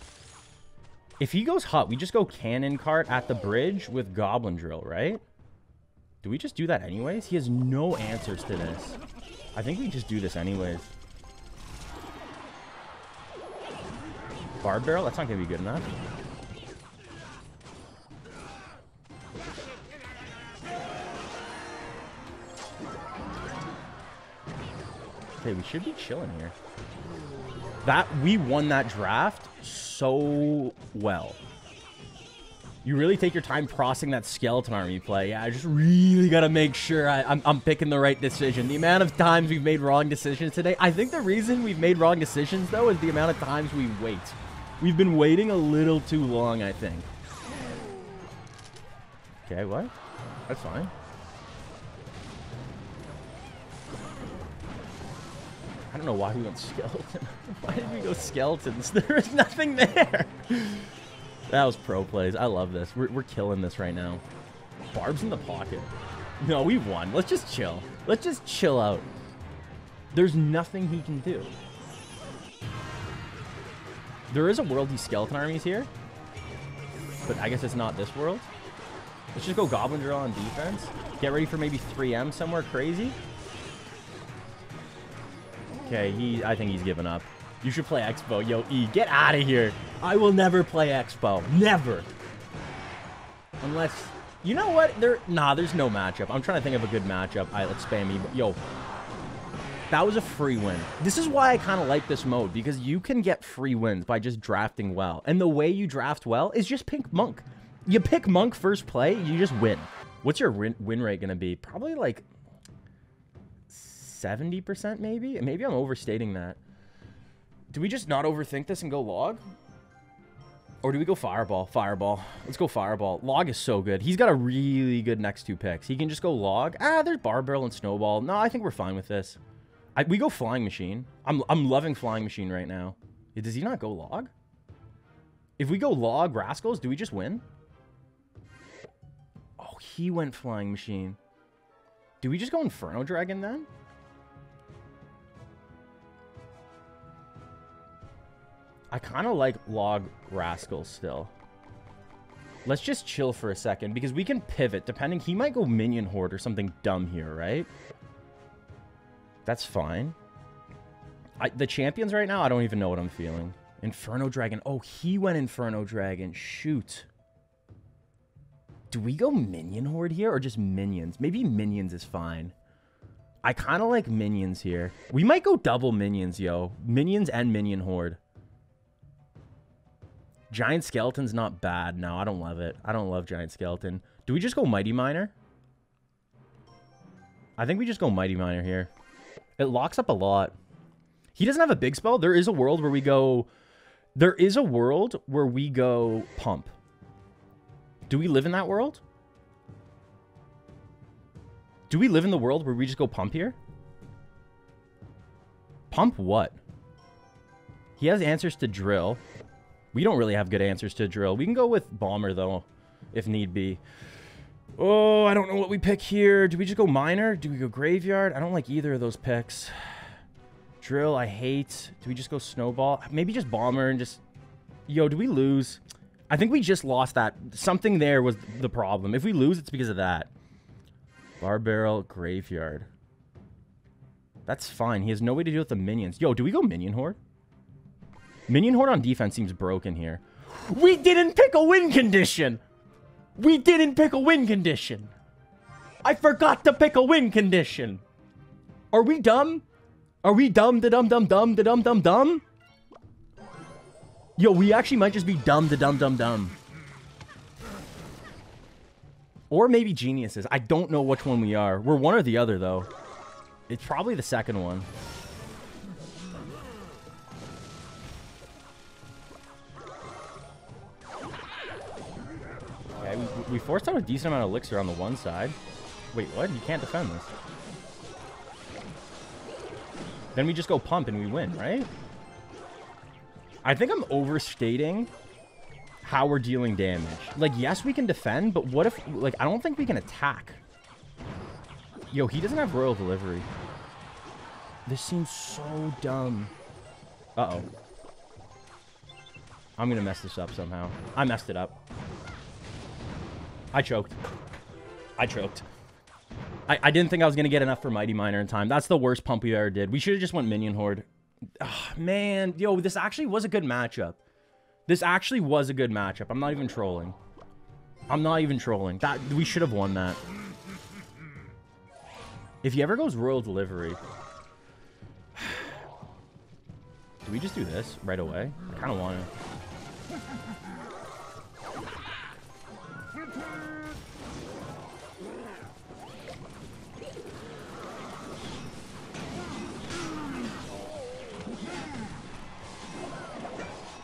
If he goes Hut, we just go Cannon Cart at the bridge with Goblin Drill, right? Do we just do that anyways? He has no answers to this. I think we just do this anyways. Barb Barrel? That's not going to be good enough. Okay, we should be chilling here. That, we won that draft so well. You really take your time crossing that Skeleton Army play. Yeah, I just really got to make sure I'm picking the right decision. The amount of times we've made wrong decisions today. I think the reason we've made wrong decisions, though, is the amount of times we wait. We've been waiting a little too long, I think. Okay, what? That's fine. I don't know why we went Skeleton. Why did we go Skeletons? There is nothing there. That was pro plays. I love this. We're killing this right now. Barb's in the pocket. No, we've won. Let's just chill. Let's just chill out. There's nothing he can do. There is a world these Skeleton Armies here, but I guess it's not this world. Let's just go Goblin Drill on defense. Get ready for maybe 3M somewhere crazy. Okay, I think he's given up. You should play Expo. Yo, E, get out of here. I will never play Expo. Never. Unless... You know what? There's no matchup. I'm trying to think of a good matchup. All right, let's spam E. But yo... That was a free win. This is why I kind of like this mode, because you can get free wins by just drafting well. And the way you draft well is just pick Monk. You pick Monk first play, you just win. What's your win rate going to be? Probably like 70% maybe? Maybe I'm overstating that. Do we just not overthink this and go log? Or do we go Fireball? Fireball. Let's go Fireball. Log is so good. He's got a really good next two picks. He can just go Log. Ah, there's Bar Barrel and Snowball. No, I think we're fine with this. We go Flying Machine. I'm loving Flying Machine right now. Does he not go Log? If we go Log Rascals, do we just win? Oh, he went Flying Machine. Do we just go Inferno Dragon then? I kind of like Log Rascals still. Let's just chill for a second because we can pivot depending. He might go Minion Horde or something dumb here, right? That's fine. The champions right now, I don't even know what I'm feeling. Inferno Dragon. Oh, he went Inferno Dragon. Shoot. Do we go Minion Horde here or just Minions? Maybe Minions is fine. I kind of like Minions here. We might go double Minions, yo. Minions and Minion Horde. Giant Skeleton's not bad. No, I don't love it. I don't love Giant Skeleton. Do we just go Mighty Miner? I think we just go Mighty Miner here. It locks up a lot. He doesn't have a big spell. There is a world where we go... There is a world where we go Pump. Do we live in that world? Do we live in the world where we just go Pump here? Pump what? He has answers to Drill. We don't really have good answers to Drill. We can go with Bomber, though, if need be. Oh, I don't know what we pick here. Do we just go Miner? Do we go Graveyard? I don't like either of those picks. Drill, I hate. Do we just go Snowball? Maybe just Bomber and just... Yo, do we lose? I think we just lost that. Something there was the problem. If we lose, it's because of that. Bar Barrel, Graveyard. That's fine. He has no way to deal with the minions. Yo, do we go Minion Horde? Minion Horde on defense seems broken here. We didn't pick a win condition. We didn't pick a win condition. I forgot to pick a win condition. Are we dumb? Are we dumb da dum dum dum da dum dum dum? Yo, we actually might just be dumb da dum dum dum. Or maybe geniuses. I don't know which one we are. We're one or the other though. It's probably the second one. We forced out a decent amount of elixir on the one side. Wait, what? You can't defend this. Then we just go Pump and we win, right? I think I'm overstating how we're dealing damage. Like, yes, we can defend, but what if... Like, I don't think we can attack. Yo, he doesn't have Royal Delivery. This seems so dumb. Uh-oh. I'm gonna mess this up somehow. I messed it up. I choked. I choked. I didn't think I was going to get enough for Mighty Miner in time. That's the worst Pump we ever did. We should have just went Minion Horde. Oh, man. Yo, this actually was a good matchup. This actually was a good matchup. I'm not even trolling. I'm not even trolling. That we should have won that. If he ever goes Royal Delivery... Do we just do this right away? I kind of want to...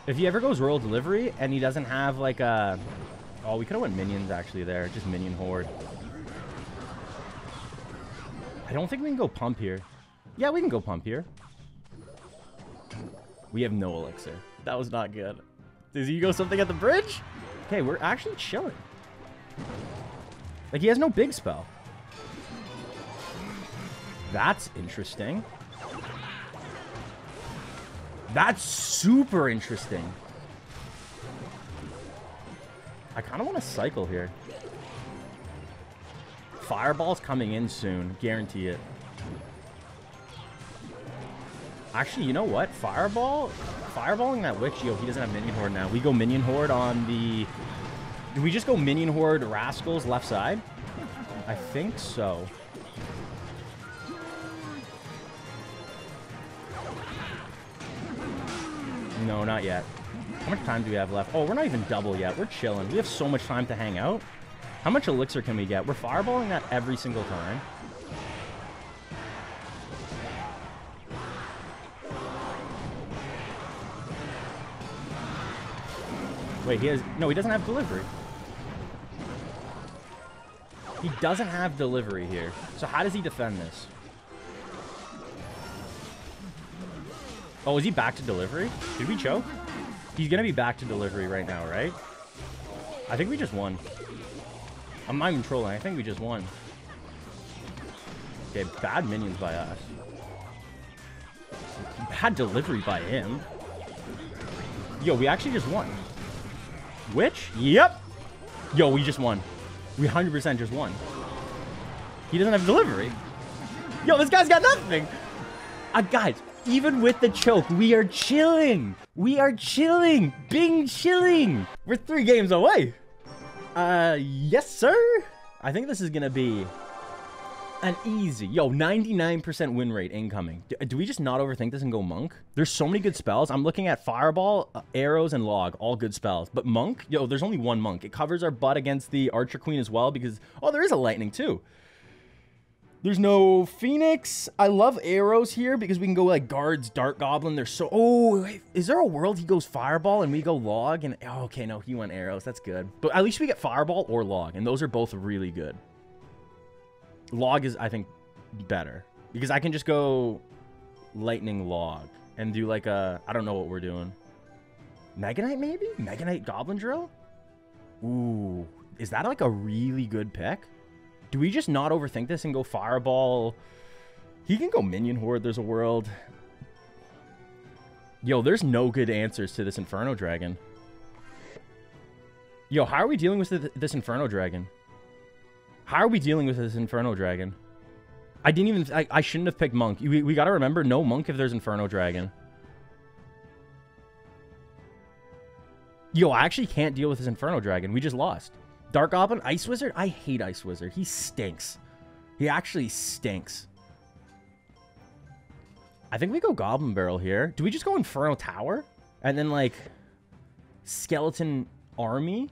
If he ever goes Royal Delivery and he doesn't have like a... Oh, we could have went Minions actually there. Just Minion Horde. I don't think we can go Pump here. Yeah, we can go Pump here. We have no elixir. That was not good. Does he go something at the bridge? Okay, we're actually chilling. Like, he has no big spell. That's interesting. That's super interesting. I kind of want to cycle here. Fireball's coming in soon. Guarantee it. Actually, you know what? Fireball? Fireballing that Witch. Yo, he doesn't have Minion Horde now. We go Minion Horde on the... Do we just go Minion Horde Rascals left side? I think so. No, not yet. How much time do we have left? Oh, we're not even double yet. We're chilling. We have so much time to hang out. How much elixir can we get? We're fireballing that every single time. Wait, he has... No, he doesn't have delivery. He doesn't have delivery here. So how does he defend this? Oh, is he back to delivery? Did we choke? He's going to be back to delivery right now, right? I think we just won. I'm not even trolling. I think we just won. Okay, bad minions by us. Bad delivery by him. Yo, we actually just won. Which? Yep. Yo, we just won. We 100% just won. He doesn't have delivery. Yo, this guy's got nothing. Guys, even with the choke, we are chilling. We are chilling. Bing chilling. We're 3 games away. Yes, sir. I think this is going to be an easy... Yo, 99% win rate incoming. Do we just not overthink this and go Monk? There's so many good spells. I'm looking at Fireball, Arrows, and Log. All good spells. But Monk? Yo, there's only one Monk. It covers our butt against the Archer Queen as well because... Oh, there is a Lightning too. There's no Phoenix. I love Arrows here because we can go like Guards, Dark Goblin. There's so... Oh, wait, is there a world he goes Fireball and we go Log? And oh, okay, no, he went Arrows. That's good. But at least we get Fireball or Log, and those are both really good. Log is, I think, better because I can just go Lightning Log and do like a... I don't know what we're doing. Mega Knight maybe? Mega Knight Goblin Drill? Ooh, is that like a really good pick? Do we just not overthink this and go Fireball? He can go Minion Horde. There's a world. Yo, there's no good answers to this Inferno Dragon. Yo, how are we dealing with this Inferno Dragon? How are we dealing with this Inferno Dragon? I didn't even... I shouldn't have picked Monk. We got to remember, no Monk if there's Inferno Dragon. Yo, I actually can't deal with this Inferno Dragon. We just lost. Dark Goblin, Ice Wizard? I hate Ice Wizard. He stinks. He actually stinks. I think we go Goblin Barrel here. Do we just go Inferno Tower? And then, like, Skeleton Army?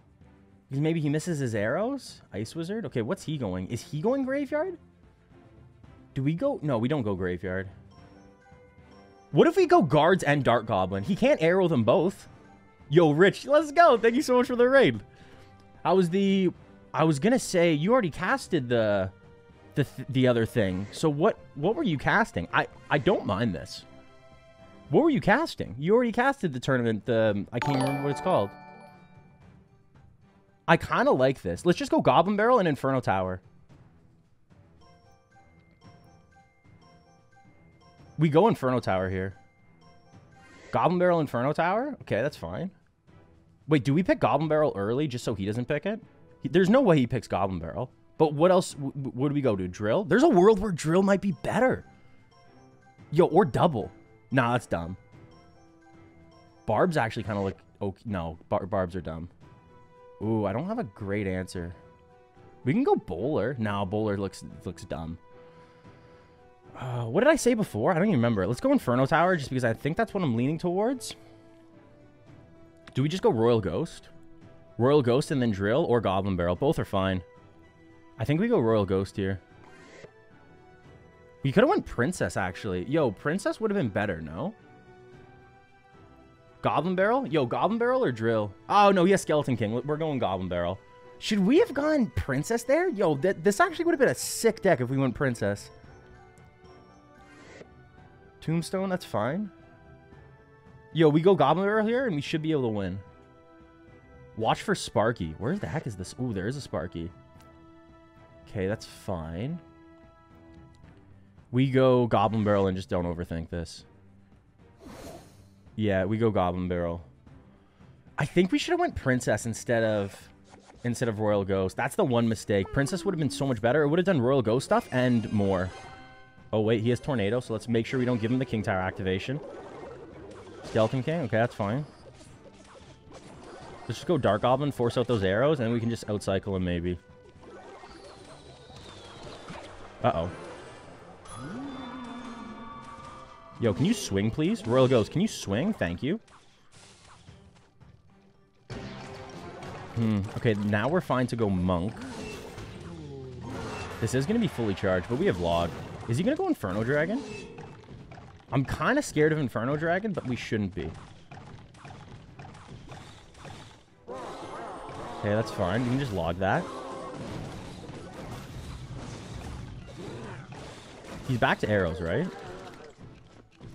Because maybe he misses his arrows? Ice Wizard? Okay, what's he going? Is he going Graveyard? Do we go... No, we don't go Graveyard. What if we go Guards and Dark Goblin? He can't arrow them both. Yo, Rich, let's go. Thank you so much for the raid. I was gonna say you already casted the other thing. So what were you casting? I don't mind this. What were you casting? You already casted the tournament. I can't remember what it's called. I kind of like this. Let's just go Goblin Barrel and Inferno Tower. We go Inferno Tower here. Goblin Barrel, Inferno Tower. Okay, that's fine. Wait, do we pick Goblin Barrel early just so he doesn't pick it? There's no way he picks Goblin Barrel. But what else would we go to? Drill? There's a world where Drill might be better. Yo, or Double. Nah, that's dumb. Barbs actually kind of look... Okay. No, Barbs are dumb. Ooh, I don't have a great answer. We can go Bowler. No, Bowler looks dumb. What did I say before? I don't even remember. Let's go Inferno Tower just because I think that's what I'm leaning towards. Do we just go Royal Ghost? Royal Ghost and then Drill or Goblin Barrel? Both are fine. I think we go Royal Ghost here. We could have went Princess, actually. Yo, Princess would have been better, no? Goblin Barrel? Yo, Goblin Barrel or Drill? Oh, no, yeah, Skeleton King. We're going Goblin Barrel. Should we have gone Princess there? Yo, this actually would have been a sick deck if we went Princess. Tombstone, that's fine. Yo, we go Goblin Barrel here, and we should be able to win. Watch for Sparky. Where the heck is this? Ooh, there is a Sparky. Okay, that's fine. We go Goblin Barrel and just don't overthink this. Yeah, we go Goblin Barrel. I think we should have went Princess instead of Royal Ghost. That's the one mistake. Princess would have been so much better. It would have done Royal Ghost stuff and more. Oh, wait, he has Tornado, so let's make sure we don't give him the King Tower activation. Skeleton King? Okay, that's fine. Let's just go Dark Goblin, force out those arrows, and we can just outcycle him, maybe. Uh-oh. Yo, can you swing, please? Royal Ghost, can you swing? Thank you. Okay, now we're fine to go Monk. This is going to be fully charged, but we have Log. Is he going to go Inferno Dragon? I'm kind of scared of Inferno Dragon, but we shouldn't be. Okay, that's fine. You can just log that. He's back to arrows, right?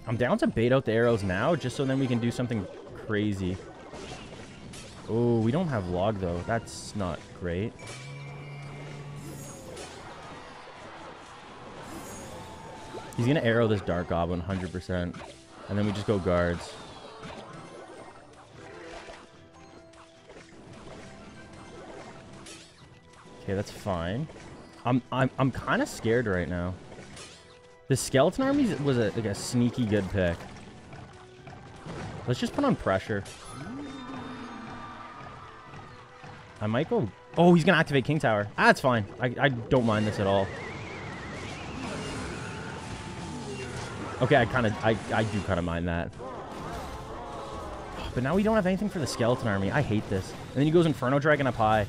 I'm down to bait out the arrows now, just so then we can do something crazy. Oh, we don't have log, though. That's not great. He's going to arrow this Dark Goblin 100%. And then we just go guards. Okay, that's fine. I'm kind of scared right now. The Skeleton Army was like a sneaky good pick. Let's just put on pressure. I might go... Oh, he's going to activate King Tower. Ah, that's fine. I don't mind this at all. Okay, I do kind of mind that. But now we don't have anything for the Skeleton Army. I hate this. And then he goes Inferno Dragon up high.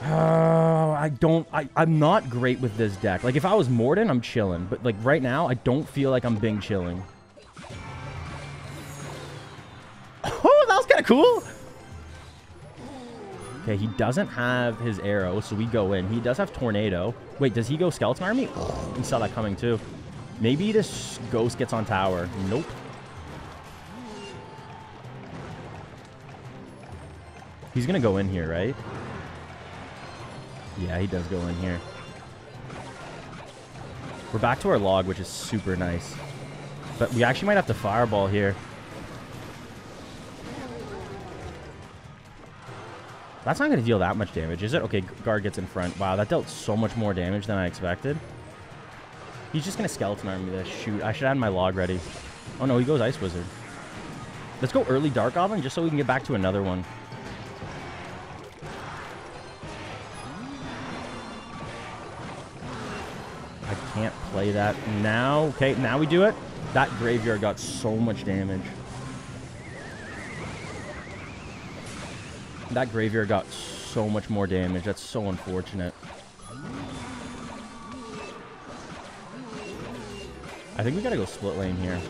Oh, I'm not great with this deck. Like, if I was Morden, I'm chilling. But, like, right now, I don't feel like I'm Bing chilling. Oh, that was kind of cool. Okay, he doesn't have his arrow, so we go in. He does have Tornado. Wait, does he go Skeleton Army? Oh, we saw that coming, too. Maybe this Ghost gets on tower. Nope. He's going to go in here, right? Yeah, he does go in here. We're back to our log, which is super nice. But we actually might have to fireball here. That's not going to deal that much damage, is it? Okay, guard gets in front. Wow, that dealt so much more damage than I expected. He's just going to Skeleton Army this. Shoot, I should have my log ready. Oh, no, he goes Ice Wizard. Let's go early Dark Goblin just so we can get back to another one. I can't play that now. Okay, now we do it. That graveyard got so much damage. That graveyard got so much more damage. That's so unfortunate. I think we gotta go split lane here.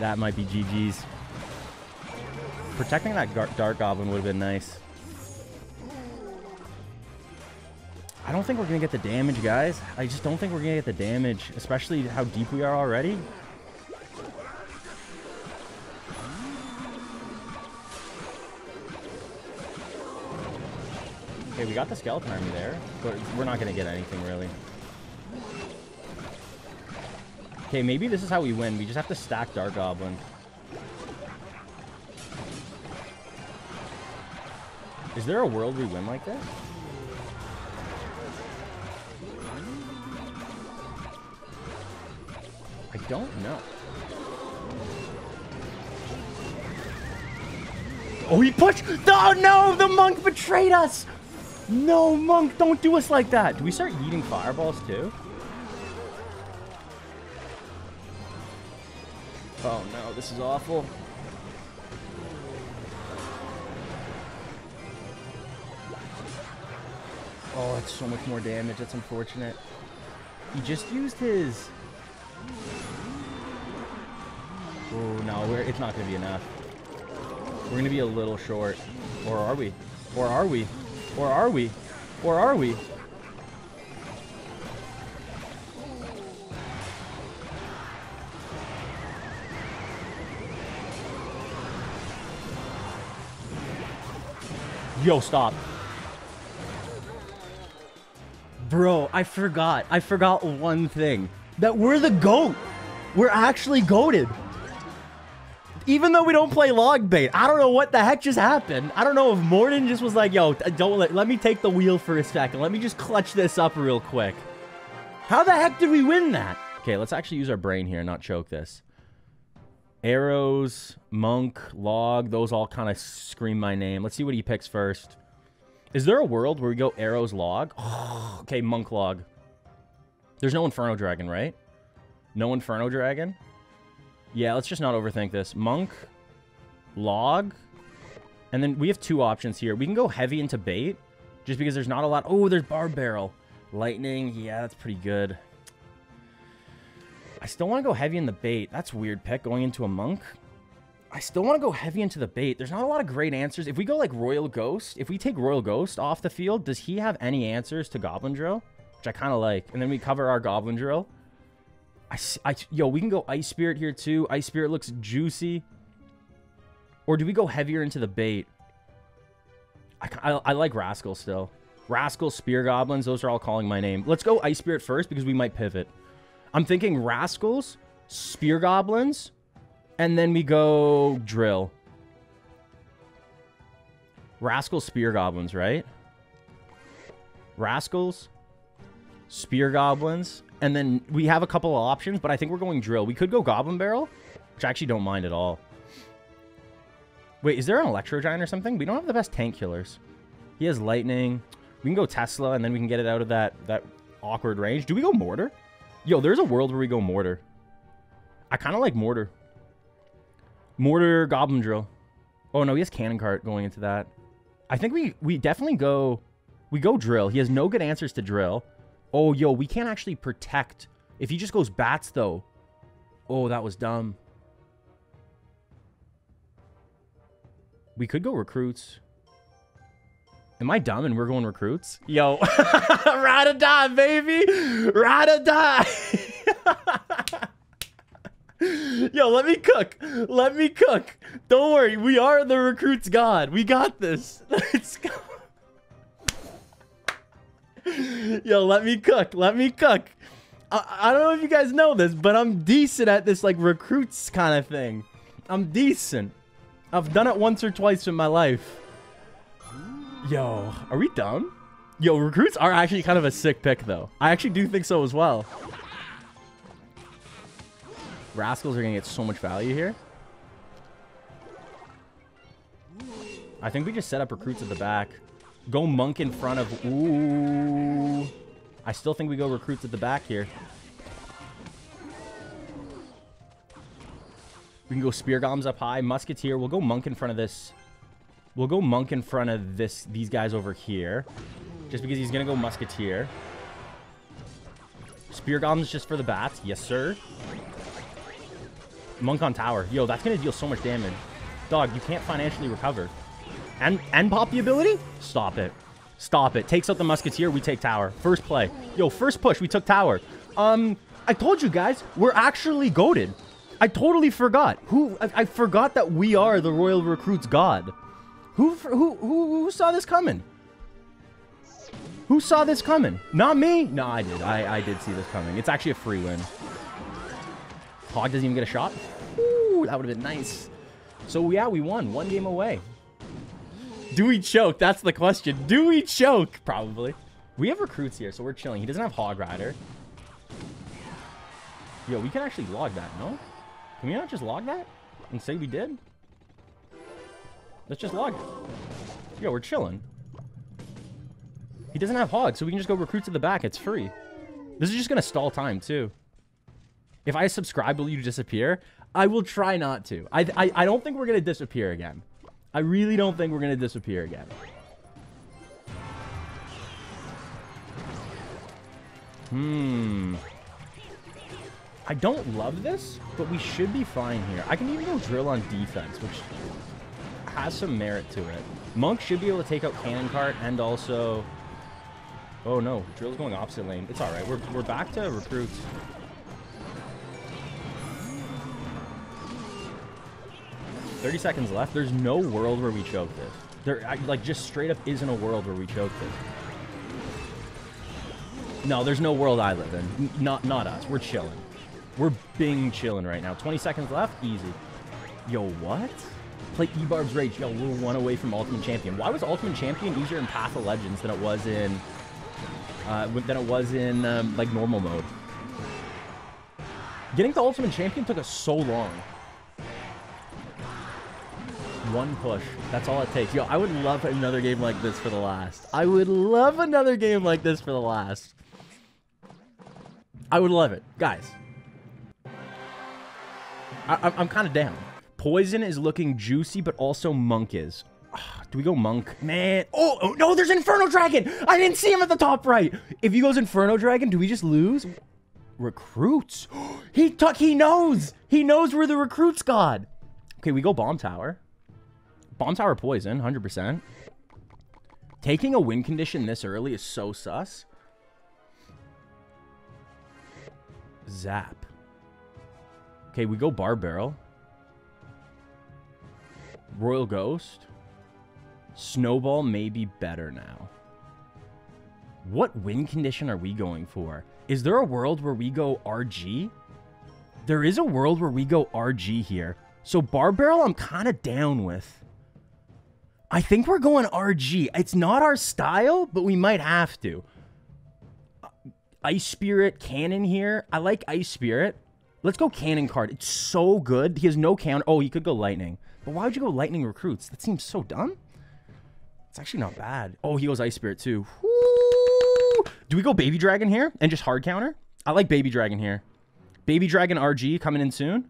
That might be GG's. Protecting that Dark Goblin would have been nice. I don't think we're going to get the damage, guys. I just don't think we're going to get the damage, especially how deep we are already. Okay, we got the Skeleton Army there, but we're not going to get anything, really. Okay, maybe this is how we win. We just have to stack Dark Goblin. Is there a world we win like this? I don't know. Oh, he pushed! Oh no, the monk betrayed us! No, monk, don't do us like that! Do we start eating fireballs too? Oh no, this is awful. Oh, it's so much more damage. That's unfortunate. He just used his... Oh, no. It's not going to be enough. We're going to be a little short. Or are we? Or are we? Or are we? Or are we? Yo, stop. Bro, I forgot one thing. That we're the GOAT. We're actually goated. Even though we don't play log bait. I don't know what the heck just happened. I don't know if Morden just was like, yo, don't let me take the wheel for a second. Let me just clutch this up real quick. How the heck did we win that? Okay, let's actually use our brain here and not choke this. Arrows, monk, log, those all kind of scream my name. Let's see what he picks first. Is there a world where we go arrows log? Oh, okay, monk log. There's no Inferno Dragon, right? No Inferno Dragon? Yeah, let's just not overthink this. Monk, log, and then we have two options here. We can go heavy into bait, just because there's not a lot. Oh, there's Barb Barrel. Lightning, yeah, that's pretty good. I still want to go heavy in the bait. That's weird pick, going into a monk. I still want to go heavy into the bait. There's not a lot of great answers. If we go like Royal Ghost, if we take Royal Ghost off the field, does he have any answers to Goblin Drill? Which I kind of like. And then we cover our Goblin Drill. Yo, we can go Ice Spirit here too. Ice Spirit looks juicy. Or do we go heavier into the bait? I like Rascal still. Rascal, Spear Goblins, those are all calling my name. Let's go Ice Spirit first because we might pivot. I'm thinking Rascals, Spear Goblins, and then we go Drill. Rascals, Spear Goblins, right? Rascals, Spear Goblins, and then we have a couple of options, but I think we're going Drill. We could go Goblin Barrel, which I actually don't mind at all. Wait, is there an Electro Giant or something? We don't have the best tank killers. He has Lightning. We can go Tesla, and then we can get it out of that awkward range. Do we go Mortar? Yo, there's a world where we go Mortar. I kind of like Mortar. Mortar, Goblin Drill. Oh, no, he has Cannon Cart going into that. I think we definitely go... We go Drill. He has no good answers to Drill. Oh, yo, we can't actually protect. If he just goes Bats, though... Oh, that was dumb. We could go Recruits. Am I dumb and we're going Recruits? Yo. Ride or die, baby. Ride or die. Yo, let me cook. Let me cook. Don't worry. We are the Recruits god. We got this. Let's go. Yo, let me cook. Let me cook. I don't know if you guys know this, but I'm decent at this, like, Recruits kind of thing. I'm decent. I've done it once or twice in my life. Yo, are we dumb? Yo, Recruits are actually kind of a sick pick, though. I actually do think so as well. Rascals are going to get so much value here. I think we just set up Recruits at the back. Go Monk in front of... Ooh. I still think we go Recruits at the back here. We can go Spear Goblins up high. Musketeer. We'll go Monk in front of this. We'll go Monk in front of these guys over here. Just because he's going to go Musketeer. Spear Goblins just for the bats. Yes, sir. Monk on tower. Yo, that's going to deal so much damage. Dog, you can't financially recover. And pop the ability? Stop it. Stop it. Takes out the Musketeer. We take tower. First play. Yo, first push. We took tower. I told you guys, we're actually goated. I totally forgot. I forgot that we are the Royal Recruits god. Who saw this coming? Who saw this coming? Not me. No, I did. I did see this coming. It's actually a free win. Hog doesn't even get a shot. Ooh, that would have been nice. So yeah, we won. One game away. Do we choke? That's the question. Do we choke? Probably. We have Recruits here, so we're chilling. He doesn't have Hog Rider. Yo, we can actually log that, no? Can we not just log that and say we did? Let's just log it. Yo, we're chilling. He doesn't have Hog, so we can just go Recruits at the back. It's free. This is just going to stall time, too. If I subscribe, will you disappear? I will try not to. I don't think we're going to disappear again. I really don't think we're going to disappear again. I don't love this, but we should be fine here. I can even go Drill on defense, which has some merit to it. Monk should be able to take out Cannon Cart and also... Oh, no. Drill's going opposite lane. It's all right. We're back to Recruits. thirty seconds left. There's no world where we choke this. There, like, just straight up isn't a world where we choke this. No, there's no world I live in. Not us. We're chilling. We're bing chilling right now. 20 seconds left. Easy. Yo, what? Play eBarb's Rage. Yo, we're one away from Ultimate Champion. Why was Ultimate Champion easier in Path of Legends than it was in like normal mode? Getting to Ultimate Champion took us so long. One push. That's all it takes. Yo, I would love another game like this for the last. I would love another game like this for the last. I would love it. Guys. I'm kind of down. Poison is looking juicy, but also Monk is. Do we go Monk? Man. Oh, no, there's Inferno Dragon. I didn't see him at the top right. If he goes Inferno Dragon, do we just lose? Recruits. He knows. He knows where the recruits got. Okay, we go bomb tower. Bomb tower poison, 100%. Taking a win condition this early is so sus. Zap. Okay, we go bar barrel. Royal Ghost. Snowball may be better now. What win condition are we going for? Is there a world where we go RG? There is a world where we go RG here. So bar barrel, I'm kind of down with. I think we're going RG. It's not our style, but we might have to. Ice Spirit, Cannon here. I like Ice Spirit. Let's go Cannon card. It's so good. He has no counter. Oh, he could go Lightning. But why would you go Lightning Recruits? That seems so dumb. It's actually not bad. Oh, he goes Ice Spirit too. Woo! Do we go Baby Dragon here and just hard counter? I like Baby Dragon here. Baby Dragon RG coming in soon.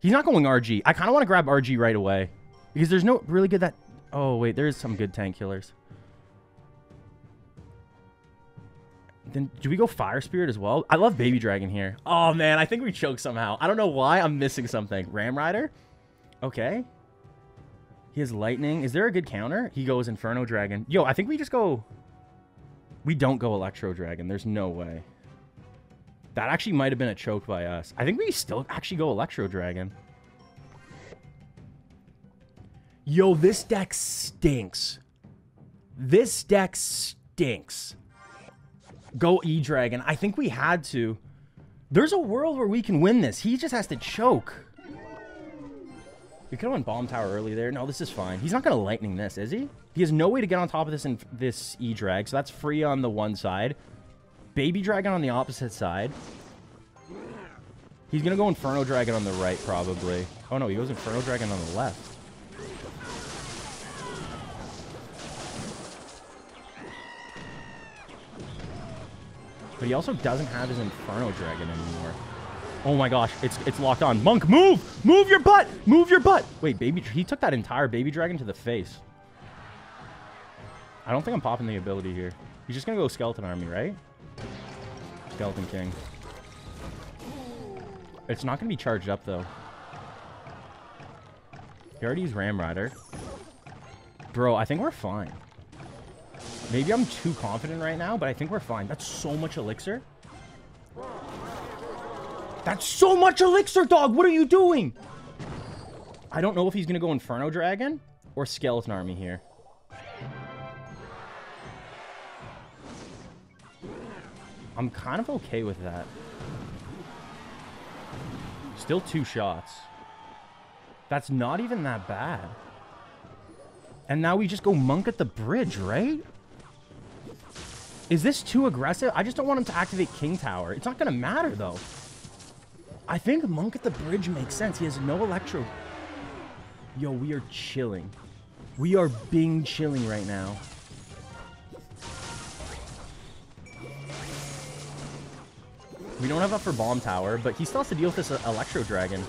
He's not going RG. I kind of want to grab RG right away. Because there's no really good that... Oh, wait. There is some good tank killers. Then do we go Fire Spirit as well? I love Baby Dragon here. Oh, man. I think we choked somehow. I don't know why. I'm missing something. Ram Rider? Okay. He has Lightning. Is there a good counter? He goes Inferno Dragon. Yo, I think we just go... We don't go Electro Dragon. There's no way. That actually might have been a choke by us. I think we still actually go Electro Dragon. Yo, this deck stinks. This deck stinks. Go E-Dragon. I think we had to. There's a world where we can win this. He just has to choke. We could have won Bomb Tower early there. No, this is fine. He's not going to Lightning this, is he? He has no way to get on top of this in this E-Drag, so that's free on the one side. Baby Dragon on the opposite side. He's going to go Inferno Dragon on the right, probably. Oh, no, he goes Inferno Dragon on the left. But he also doesn't have his Inferno Dragon anymore. Oh my gosh, it's locked on. Monk, move! Move your butt! Move your butt! Wait, he took that entire Baby Dragon to the face. I don't think I'm popping the ability here. He's just gonna go Skeleton Army, right? Skeleton King. It's not gonna be charged up though. He already used Ram Rider. Bro, I think we're fine. Maybe I'm too confident right now, but I think we're fine. That's so much elixir. That's so much elixir, dog. What are you doing? I don't know if he's going to go Inferno Dragon or Skeleton Army here. I'm kind of okay with that. Still two shots. That's not even that bad. And now we just go Monk at the bridge, right? Is this too aggressive? I just don't want him to activate King Tower. It's not going to matter, though. I think Monk at the bridge makes sense. He has no Electro. Yo, we are chilling. We are bing chilling right now. We don't have up for Bomb Tower, but he still has to deal with this Electro Dragon.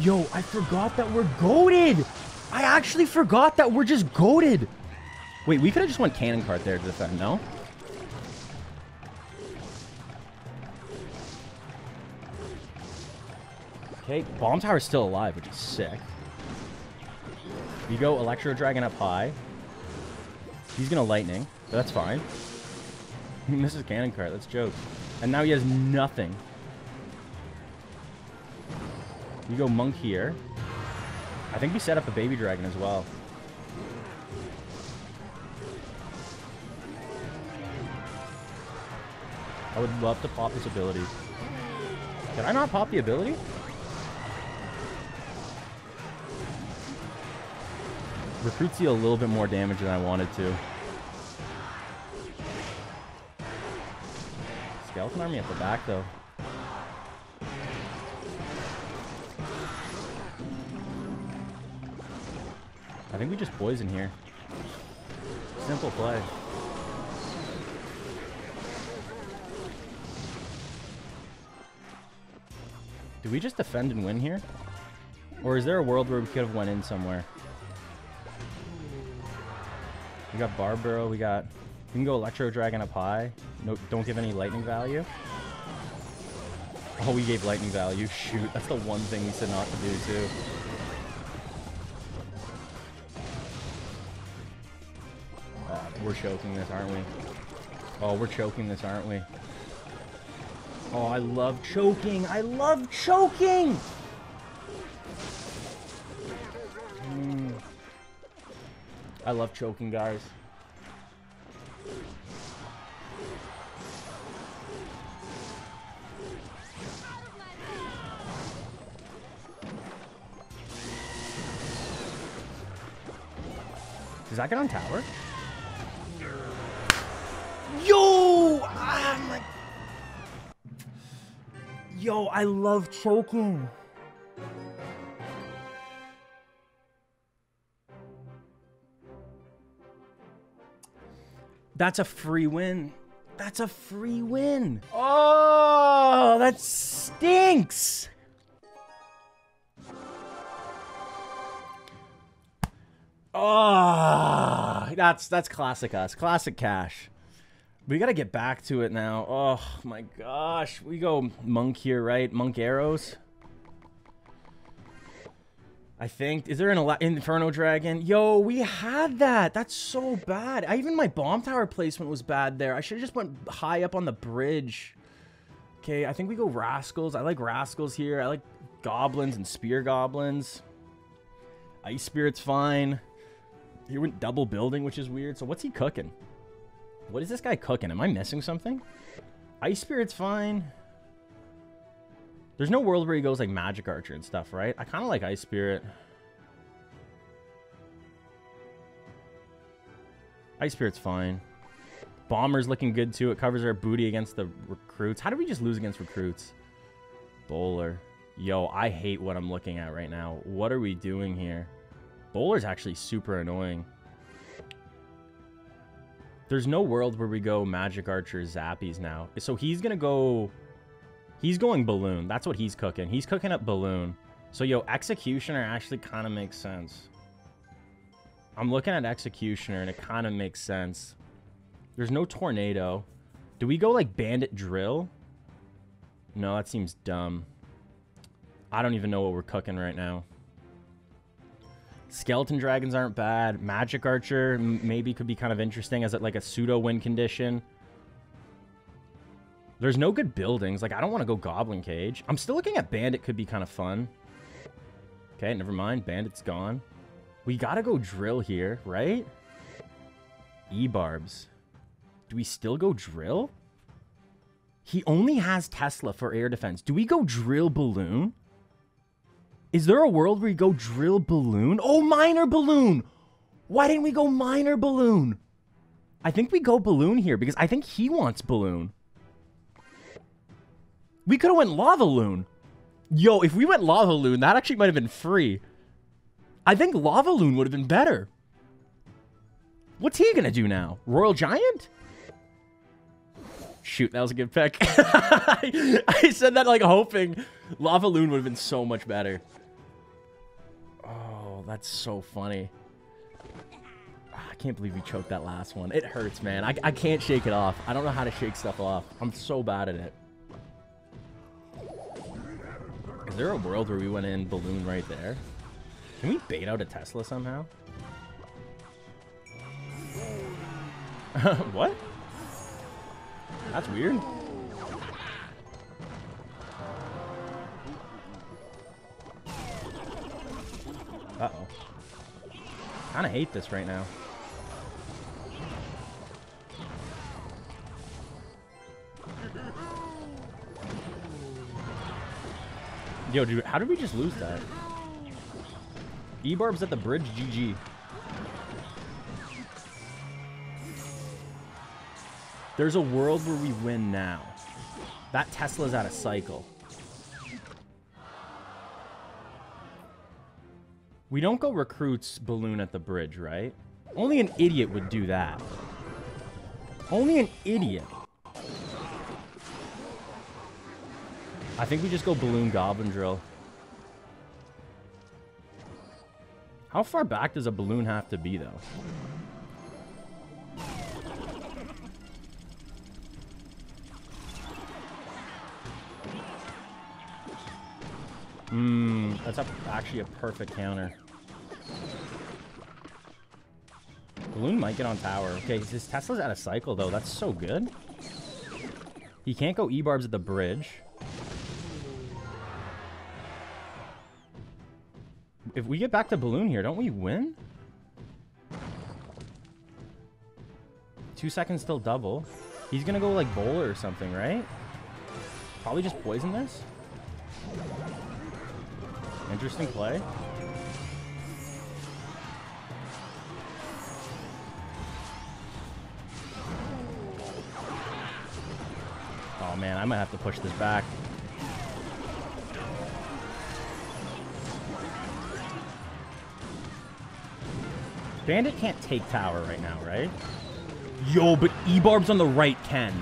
Yo, I forgot that we're goated. I actually forgot that we're just goated. Wait, we could have just went Cannon card there to defend, no? Okay, Bomb Tower is still alive, which is sick. We go Electro Dragon up high. He's going to Lightning. That's fine. He misses Cannon card. That's joke. And now he has nothing. We go Monk here. I think we set up a Baby Dragon as well. I would love to pop this ability. Did I not pop the ability? Recruits deal a little bit more damage than I wanted to. Skeleton Army at the back, though. I think we just poison here. Simple play. Do we just defend and win here? Or is there a world where we could have went in somewhere? We got Barbaro, we can go Electro Dragon up high. No, don't give any lightning value. Oh, we gave lightning value. Shoot, that's the one thing we said not to do, too. Oh, we're choking this, aren't we? Oh, we're choking this, aren't we? Oh, I love choking! I love choking! I love choking, guys. Does that get on tower? Yo! I'm like... Yo, I love choking. That's a free win. That's a free win. Oh, that stinks. Oh, that's classic us. Classic cash. We gotta get back to it now. Oh my gosh. We go monk here, right? Monk arrows. I think. Is there an Inferno Dragon? Yo, we had that. That's so bad. Even my bomb tower placement was bad there. I should have just went high up on the bridge. Okay, I think we go Rascals. I like Rascals here. I like Goblins and Spear Goblins. Ice Spirit's fine. He went double building, which is weird. So what's he cooking? What is this guy cooking? Am I missing something? Ice Spirit's fine. There's no world where he goes like Magic Archer and stuff, right? I kind of like Ice Spirit. Ice Spirit's fine. Bomber's looking good too. It covers our booty against the recruits. How did we just lose against recruits? Bowler. Yo, I hate what I'm looking at right now. What are we doing here? Bowler's actually super annoying. There's no world where we go Magic Archer Zappies now. So he's going to go... He's going Balloon. That's what he's cooking. He's cooking up Balloon. So, yo, Executioner actually kind of makes sense. I'm looking at Executioner, and it kind of makes sense. There's no Tornado. Do we go, like, Bandit Drill? No, that seems dumb. I don't even know what we're cooking right now. Skeleton Dragons aren't bad. Magic Archer maybe could be kind of interesting as, like, a pseudo-win condition. There's no good buildings. Like, I don't want to go Goblin Cage. I'm still looking at Bandit. Could be kind of fun. Okay, never mind. Bandit's gone. We got to go Drill here, right? E-Barbs. Do we still go Drill? He only has Tesla for air defense. Do we go Drill Balloon? Is there a world where we go Drill Balloon? Oh, Miner Balloon! Why didn't we go Miner Balloon? I think we go Balloon here because I think he wants Balloon. We could have went Lava Loon. Yo, if we went Lava Loon, that actually might have been free. I think Lava Loon would have been better. What's he going to do now? Royal Giant? Shoot, that was a good pick. I said that like hoping. Lava Loon would have been so much better. Oh, that's so funny. I can't believe we choked that last one. It hurts, man. I can't shake it off. I don't know how to shake stuff off. I'm so bad at it. Is there a world where we went in Balloon right there? Can we bait out a Tesla somehow? What? That's weird. Uh-oh. Kind of hate this right now. Yo, dude, how did we just lose that? E-Barb's at the bridge, GG. There's a world where we win now. That Tesla's out of cycle. We don't go recruits Balloon at the bridge, right? Only an idiot would do that. Only an idiot. I think we just go Balloon Goblin Drill. How far back does a balloon have to be, though? That's actually a perfect counter. Balloon might get on tower. Okay, his Tesla's out of cycle, though. That's so good. He can't go E-barbs at the bridge. If we get back to Balloon here, don't we win? 2 seconds till double. He's going to go, like, bowler or something, right? Probably just poison this. Interesting play. Oh, man, I might have to push this back. Bandit can't take tower right now, right? Yo, but E-barbs on the right can.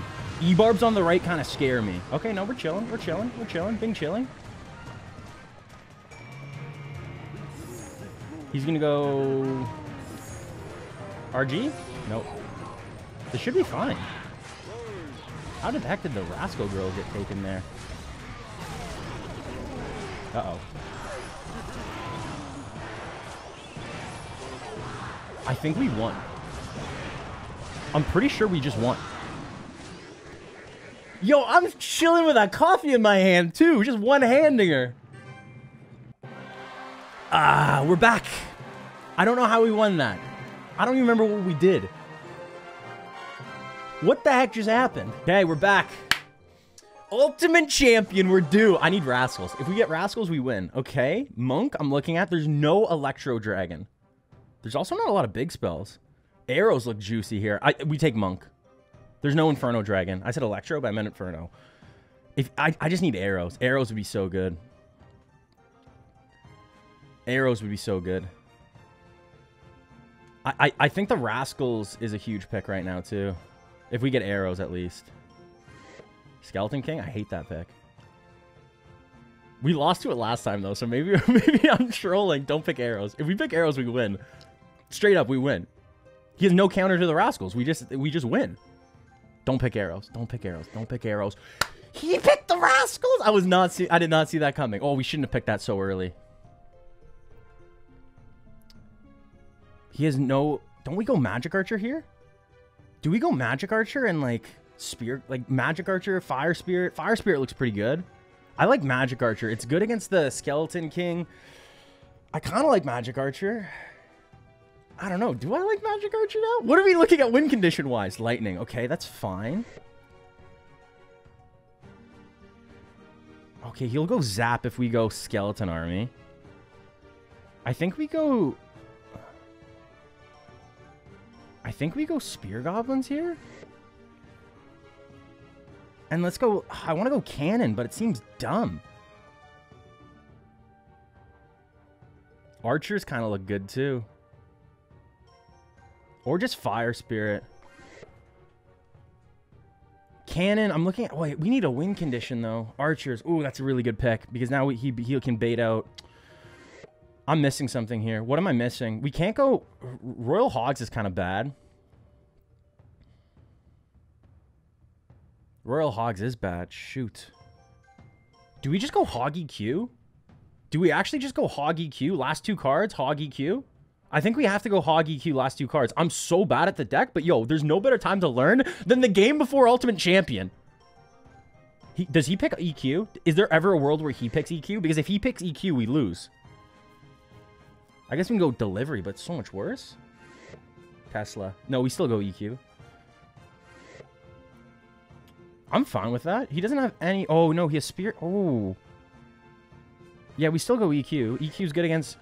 E-barbs on the right kind of scare me. Okay, no, we're chilling. We're chilling. We're chilling. Bing chilling. He's going to go... RG? Nope. This should be fine. How the heck did the Rascal Girl get taken there? Uh-oh. I think we won. I'm pretty sure we just won. Yo, I'm chilling with a coffee in my hand, too. Just one-handing her. Ah, we're back. I don't know how we won that. I don't even remember what we did. What the heck just happened? Okay, we're back. Ultimate champion, we're due. I need Rascals. If we get Rascals, we win. Okay, Monk, I'm looking at. There's no Electro Dragon. There's also not a lot of big spells. Arrows look juicy here. We take Monk. There's no Inferno Dragon. I said Electro, but I meant Inferno. I just need arrows. Arrows would be so good. Arrows would be so good. I think the Rascals is a huge pick right now, too. If we get arrows, at least. Skeleton King? I hate that pick. We lost to it last time, though, so maybe I'm trolling. Don't pick arrows. If we pick arrows, we win. Straight up, we win. He has no counter to the Rascals. We just win. Don't pick arrows. Don't pick arrows. Don't pick arrows. He picked the Rascals! I did not see that coming. Oh, we shouldn't have picked that so early. He has no... Don't we go Magic Archer here? Do we go Magic Archer and, like, Spear... Like, Magic Archer, Fire Spirit? Fire Spirit looks pretty good. I like Magic Archer. It's good against the Skeleton King. I kind of like Magic Archer. I don't know. Do I like Magic Archer now? What are we looking at win condition-wise? Lightning. Okay, that's fine. Okay, he'll go Zap if we go Skeleton Army. I think we go... Spear Goblins here. And let's go... I want to go Cannon, but it seems dumb. Archers kind of look good, too. Or just Fire Spirit. Cannon, I'm looking at... Wait, we need a win condition, though. Archers. Ooh, that's a really good pick. Because now he can bait out... I'm missing something here. What am I missing? We can't go... Royal Hogs is kind of bad. Royal Hogs is bad. Shoot. Do we just go Hog EQ? Do we actually just go Hog EQ? Last two cards, Hog EQ? I think we have to go Hog EQ last two cards. I'm so bad at the deck, but yo, there's no better time to learn than the game before Ultimate Champion. Does he pick EQ? Is there ever a world where he picks EQ? Because if he picks EQ, we lose. I guess we can go Delivery, but it's so much worse. Tesla. No, we still go EQ. I'm fine with that. He doesn't have any... Oh, no, he has Spirit. Oh. Yeah, we still go EQ. EQ's good against...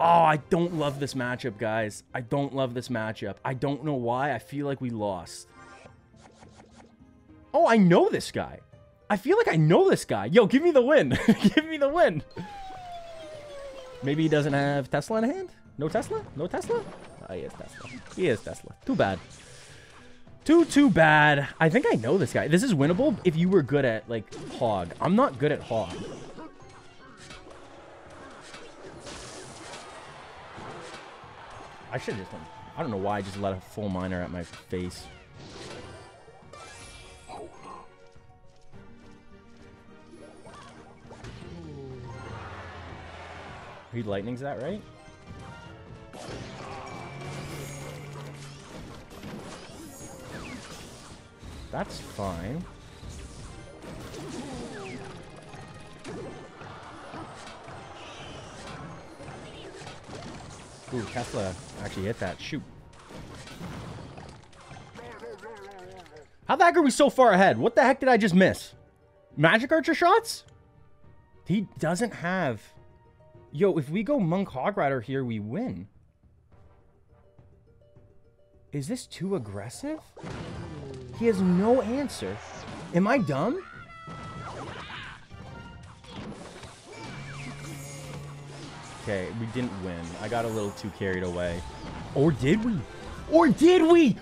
Oh, I don't love this matchup, guys. I don't love this matchup. I don't know why. I feel like we lost. Oh, I know this guy. I feel like I know this guy. Yo, give me the win. Give me the win. Maybe he doesn't have Tesla in hand? No Tesla? No Tesla? Oh, he is Tesla. He is Tesla. Too bad. Too bad. I think I know this guy. This is winnable if you were good at, like, Hog. I'm not good at Hog. I should have just done... I don't know why I just let a full miner at my face. He lightnings that, right? That's fine. Ooh, Kessler actually hit that. Shoot. How the heck are we so far ahead? What the heck did I just miss? Magic Archer shots? He doesn't have... Yo, if we go Monk Hog Rider here, we win. Is this too aggressive? He has no answer. Am I dumb? Okay, we didn't win. I got a little too carried away. Or did we? Or did we?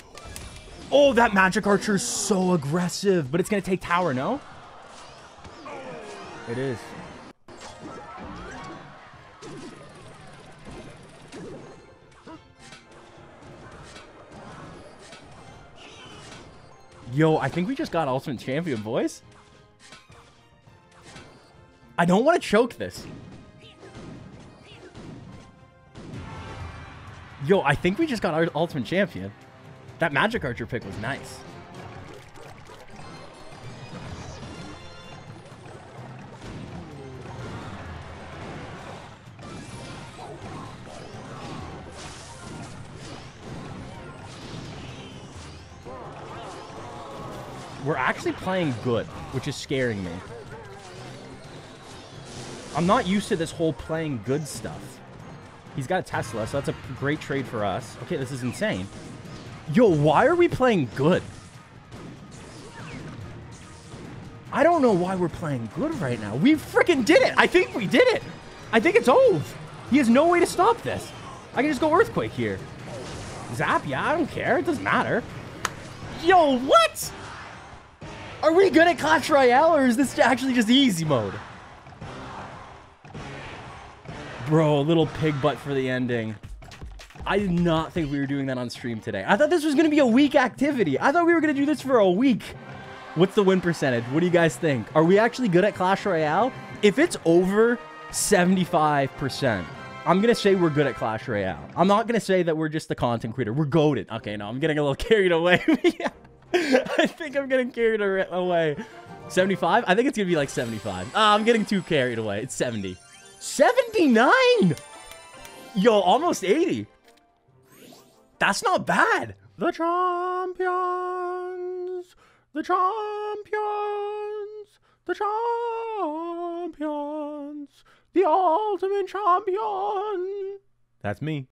Oh, that Magic Archer is so aggressive. But it's going to take tower, no? It is. Yo, I think we just got Ultimate Champion, boys. I don't want to choke this. Yo, I think we just got our Ultimate Champion. That Magic Archer pick was nice. We're actually playing good, which is scaring me. I'm not used to this whole playing good stuff. He's got a Tesla, so that's a great trade for us. Okay, this is insane. Yo, why are we playing good? I don't know why we're playing good right now. We freaking did it. I think we did it. I think it's over. He has no way to stop this. I can just go Earthquake here. Zap, yeah, I don't care. It doesn't matter. Yo, what? Are we good at Clash Royale, or is this actually just easy mode? Bro, a little pig butt for the ending. I did not think we were doing that on stream today. I thought this was going to be a week activity. I thought we were going to do this for a week. What's the win percentage? What do you guys think? Are we actually good at Clash Royale? If it's over 75%, I'm going to say we're good at Clash Royale. I'm not going to say that we're just the content creator. We're goated. Okay, no, I'm getting a little carried away. Yeah. I think I'm getting carried away. 75? I think it's going to be like 75. I'm getting too carried away. It's 70. 79? Yo, almost 80. That's not bad. The champions. The champions. The champions. The ultimate champion. That's me.